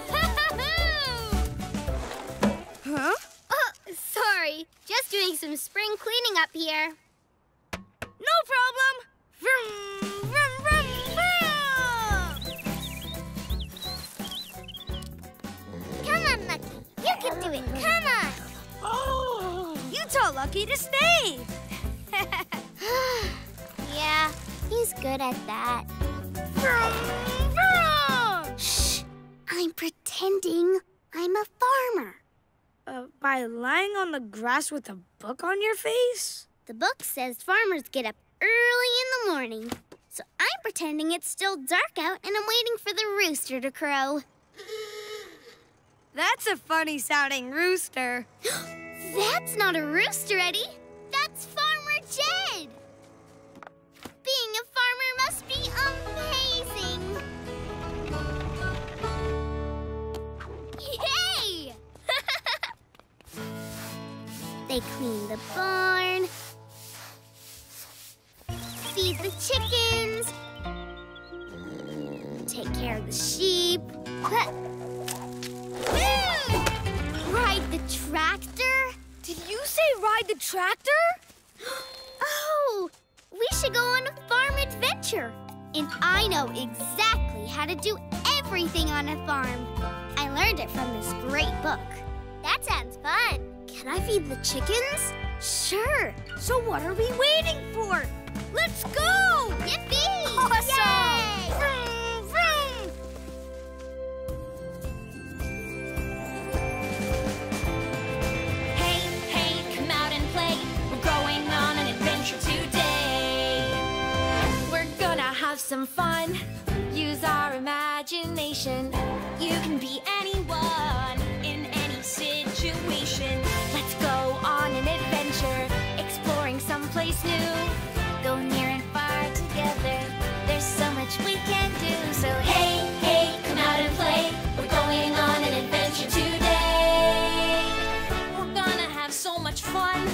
Huh? Oh, sorry. Just doing some spring cleaning up here. No problem. Vroom, vroom, vroom, vroom. Come on, Lucky. You can do it. Come on. Oh! You too lucky to stay! Yeah, he's good at that. Shh! I'm pretending I'm a farmer. Uh, by lying on the grass with a book on your face? The book says farmers get up early in the morning. So I'm pretending it's still dark out and I'm waiting for the rooster to crow. That's a funny-sounding rooster. That's not a rooster, Eddie. That's Farmer Jed. Being a farmer must be amazing. Yay! They clean the barn, feed the chickens, take care of the sheep, ride the tractor. Did you say ride the tractor? Oh, we should go on a farm adventure. And I know exactly how to do everything on a farm. I learned it from this great book. That sounds fun. Can I feed the chickens? Sure. So what are we waiting for? Let's go! Yippee! Awesome! Vroom, vroom. Hey, hey, come out and play. We're going on an adventure today. We're gonna have some fun. Use our imagination. You can be anyone in any situation. Let's go on an adventure, exploring someplace new. Go near and far together. There's so much we can do. So hey, hey, come out and play. We're going on an adventure today. We're gonna have so much fun.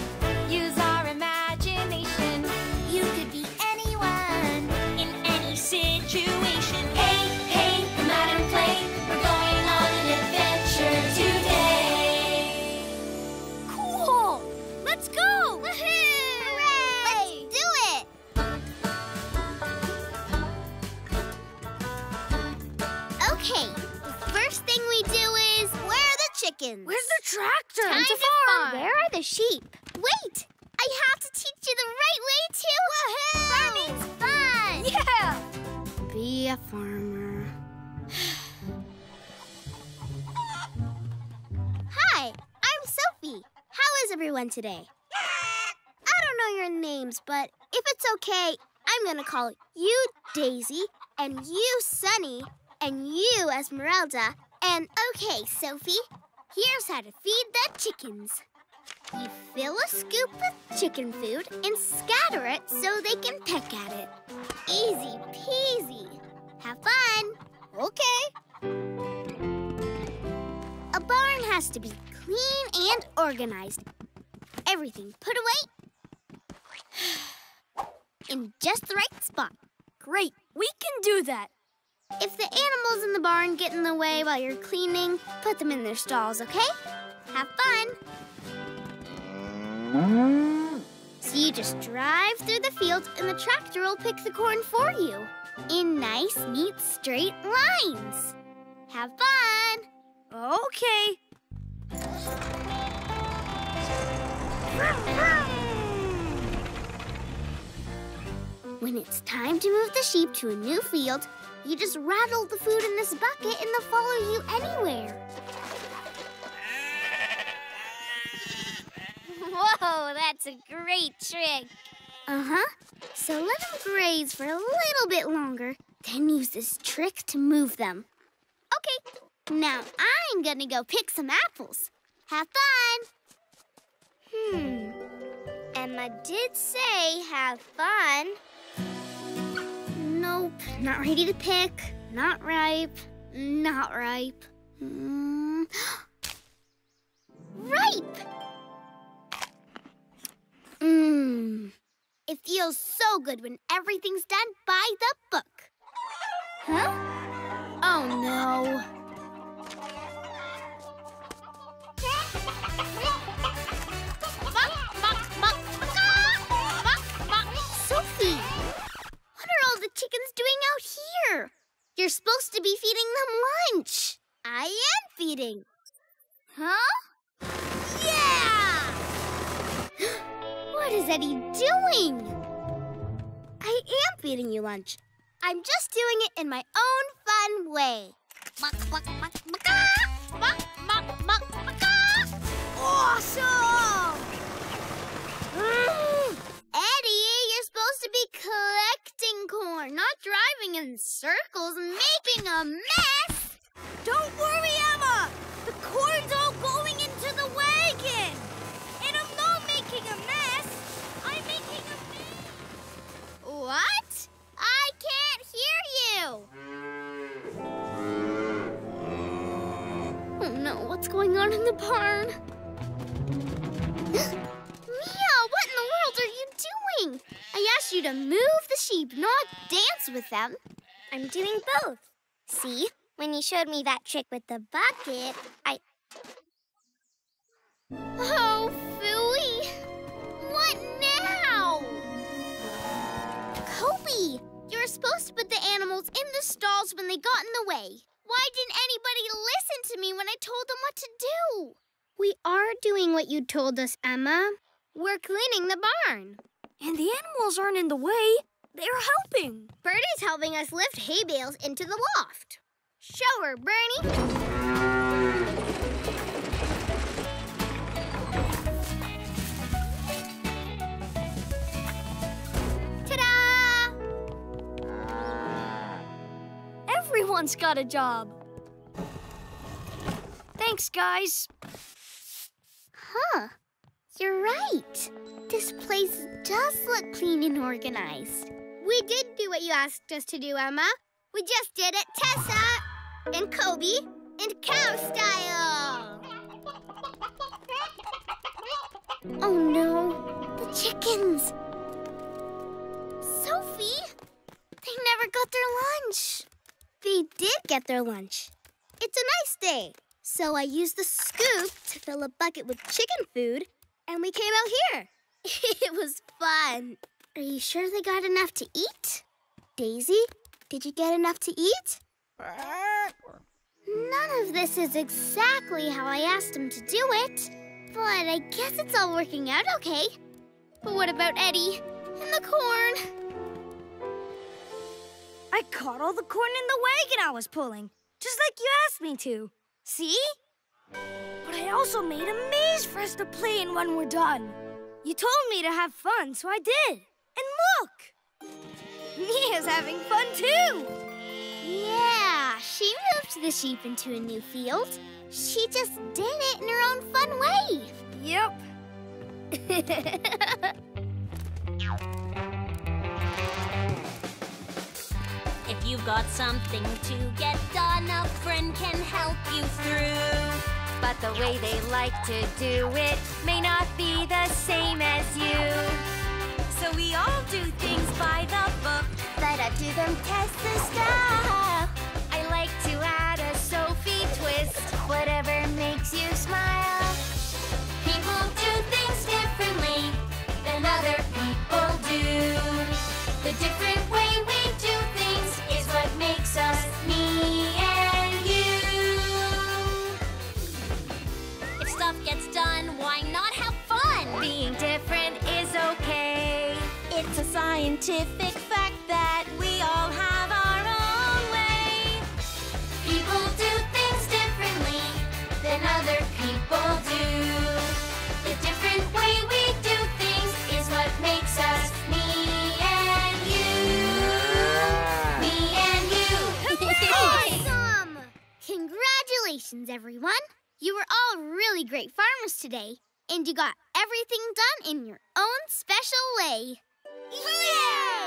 Use our imagination. You could be anyone in any situation. Hey, hey, come out and play. We're going on an adventure today. Cool! Let's go! Woohoo! Where's the tractor? Time to farm. Where are the sheep? Wait! I have to teach you the right way to... Woohoo! Farming's fun! Yeah! Be a farmer. Hi, I'm Sophie. How is everyone today? I don't know your names, but if it's okay, I'm gonna call you Daisy, and you Sunny, and you Esmeralda, and okay, Sophie. Here's how to feed the chickens. You fill a scoop with chicken food and scatter it so they can peck at it. Easy peasy. Have fun. Okay. A barn has to be clean and organized. Everything put away in just the right spot. Great. We can do that. If the animals in the barn get in the way while you're cleaning, put them in their stalls, okay? Have fun! So you just drive through the field and the tractor will pick the corn for you in nice, neat, straight lines. Have fun! Okay. When it's time to move the sheep to a new field, you just rattle the food in this bucket and they'll follow you anywhere. Whoa, that's a great trick. Uh-huh. So let them graze for a little bit longer, then use this trick to move them. Okay, now I'm gonna go pick some apples. Have fun! Hmm. Emma did say have fun. Nope, not ready to pick, not ripe, not ripe. Mm. Ripe! Mmm. It feels so good when everything's done by the book. Huh? Oh no. Muck, muck, muck, muck, muck. Sophie! What are all the chickens doing out here? You're supposed to be feeding them lunch. I am feeding. Huh? Yeah! What What is Eddie doing? I am feeding you lunch. I'm just doing it in my own fun way. Awesome! Eddie, you're supposed to be collecting corn, not driving in circles and making a mess. Don't worry, Emma. The corn's all going into the wagon. And I'm not making a mess. I'm making a mess. What? I can't hear you. Oh no, what's going on in the barn? Mia, what in the world are you doing? I asked you to move the sheep, not dance with them. I'm doing both. See, when you showed me that trick with the bucket, I... Oh, phooey! What now? Koby, you were supposed to put the animals in the stalls when they got in the way. Why didn't anybody listen to me when I told them what to do? We are doing what you told us, Emma. We're cleaning the barn. And the animals aren't in the way. They're helping. Bernie's helping us lift hay bales into the loft. Show her, Bernie. Ta-da! Everyone's got a job. Thanks, guys. Huh. You're right. This place does look clean and organized. We did do what you asked us to do, Emma. We just did it Tessa and Koby and cow style. Oh, no. The chickens. Sophie, they never got their lunch. They did get their lunch. It's a nice day. So I used the scoop to fill a bucket with chicken food, and we came out here. It was fun. Are you sure they got enough to eat? Daisy, did you get enough to eat? None of this is exactly how I asked him to do it, but I guess it's all working out okay. But what about Eddie and the corn? I caught all the corn in the wagon I was pulling, just like you asked me to. See? But I also made a maze for us to play in when we're done. You told me to have fun, so I did. And look! Mia's having fun, too! Yeah, she moved the sheep into a new field. She just did it in her own fun way. Yep. If you've got something to get done, a friend can help you through. But the way they like to do it may not be the same as you. So we all do things by the book, but I do them Tessa style. I like to add a Sophie twist, whatever makes you smile. People do things differently than other people do. The different way we do things is what makes us me and you. If stuff gets done, why not have fun? Being different is okay. It's a scientific fact that we all have our own way. People do things differently than other people do. The different way we do things is what makes us me. Congratulations, everyone. You were all really great farmers today, and you got everything done in your own special way. Yeah!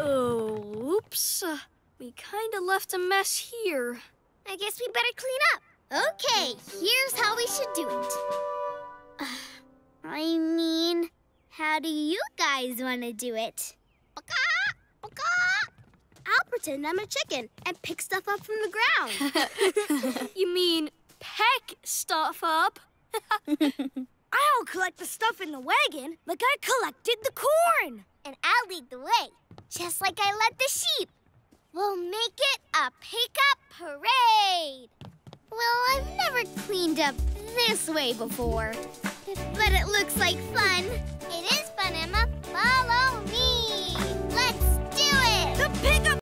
Oh, oops. Uh, we kind of left a mess here. I guess we better clean up. Okay, here's how we should do it. Uh, I mean, how do you guys want to do it? I'll pretend I'm a chicken and pick stuff up from the ground. You mean peck stuff up? I'll collect the stuff in the wagon like I collected the corn. And I'll lead the way, just like I led the sheep. We'll make it a pick-up parade. Well, I've never cleaned up this way before. But it looks like fun.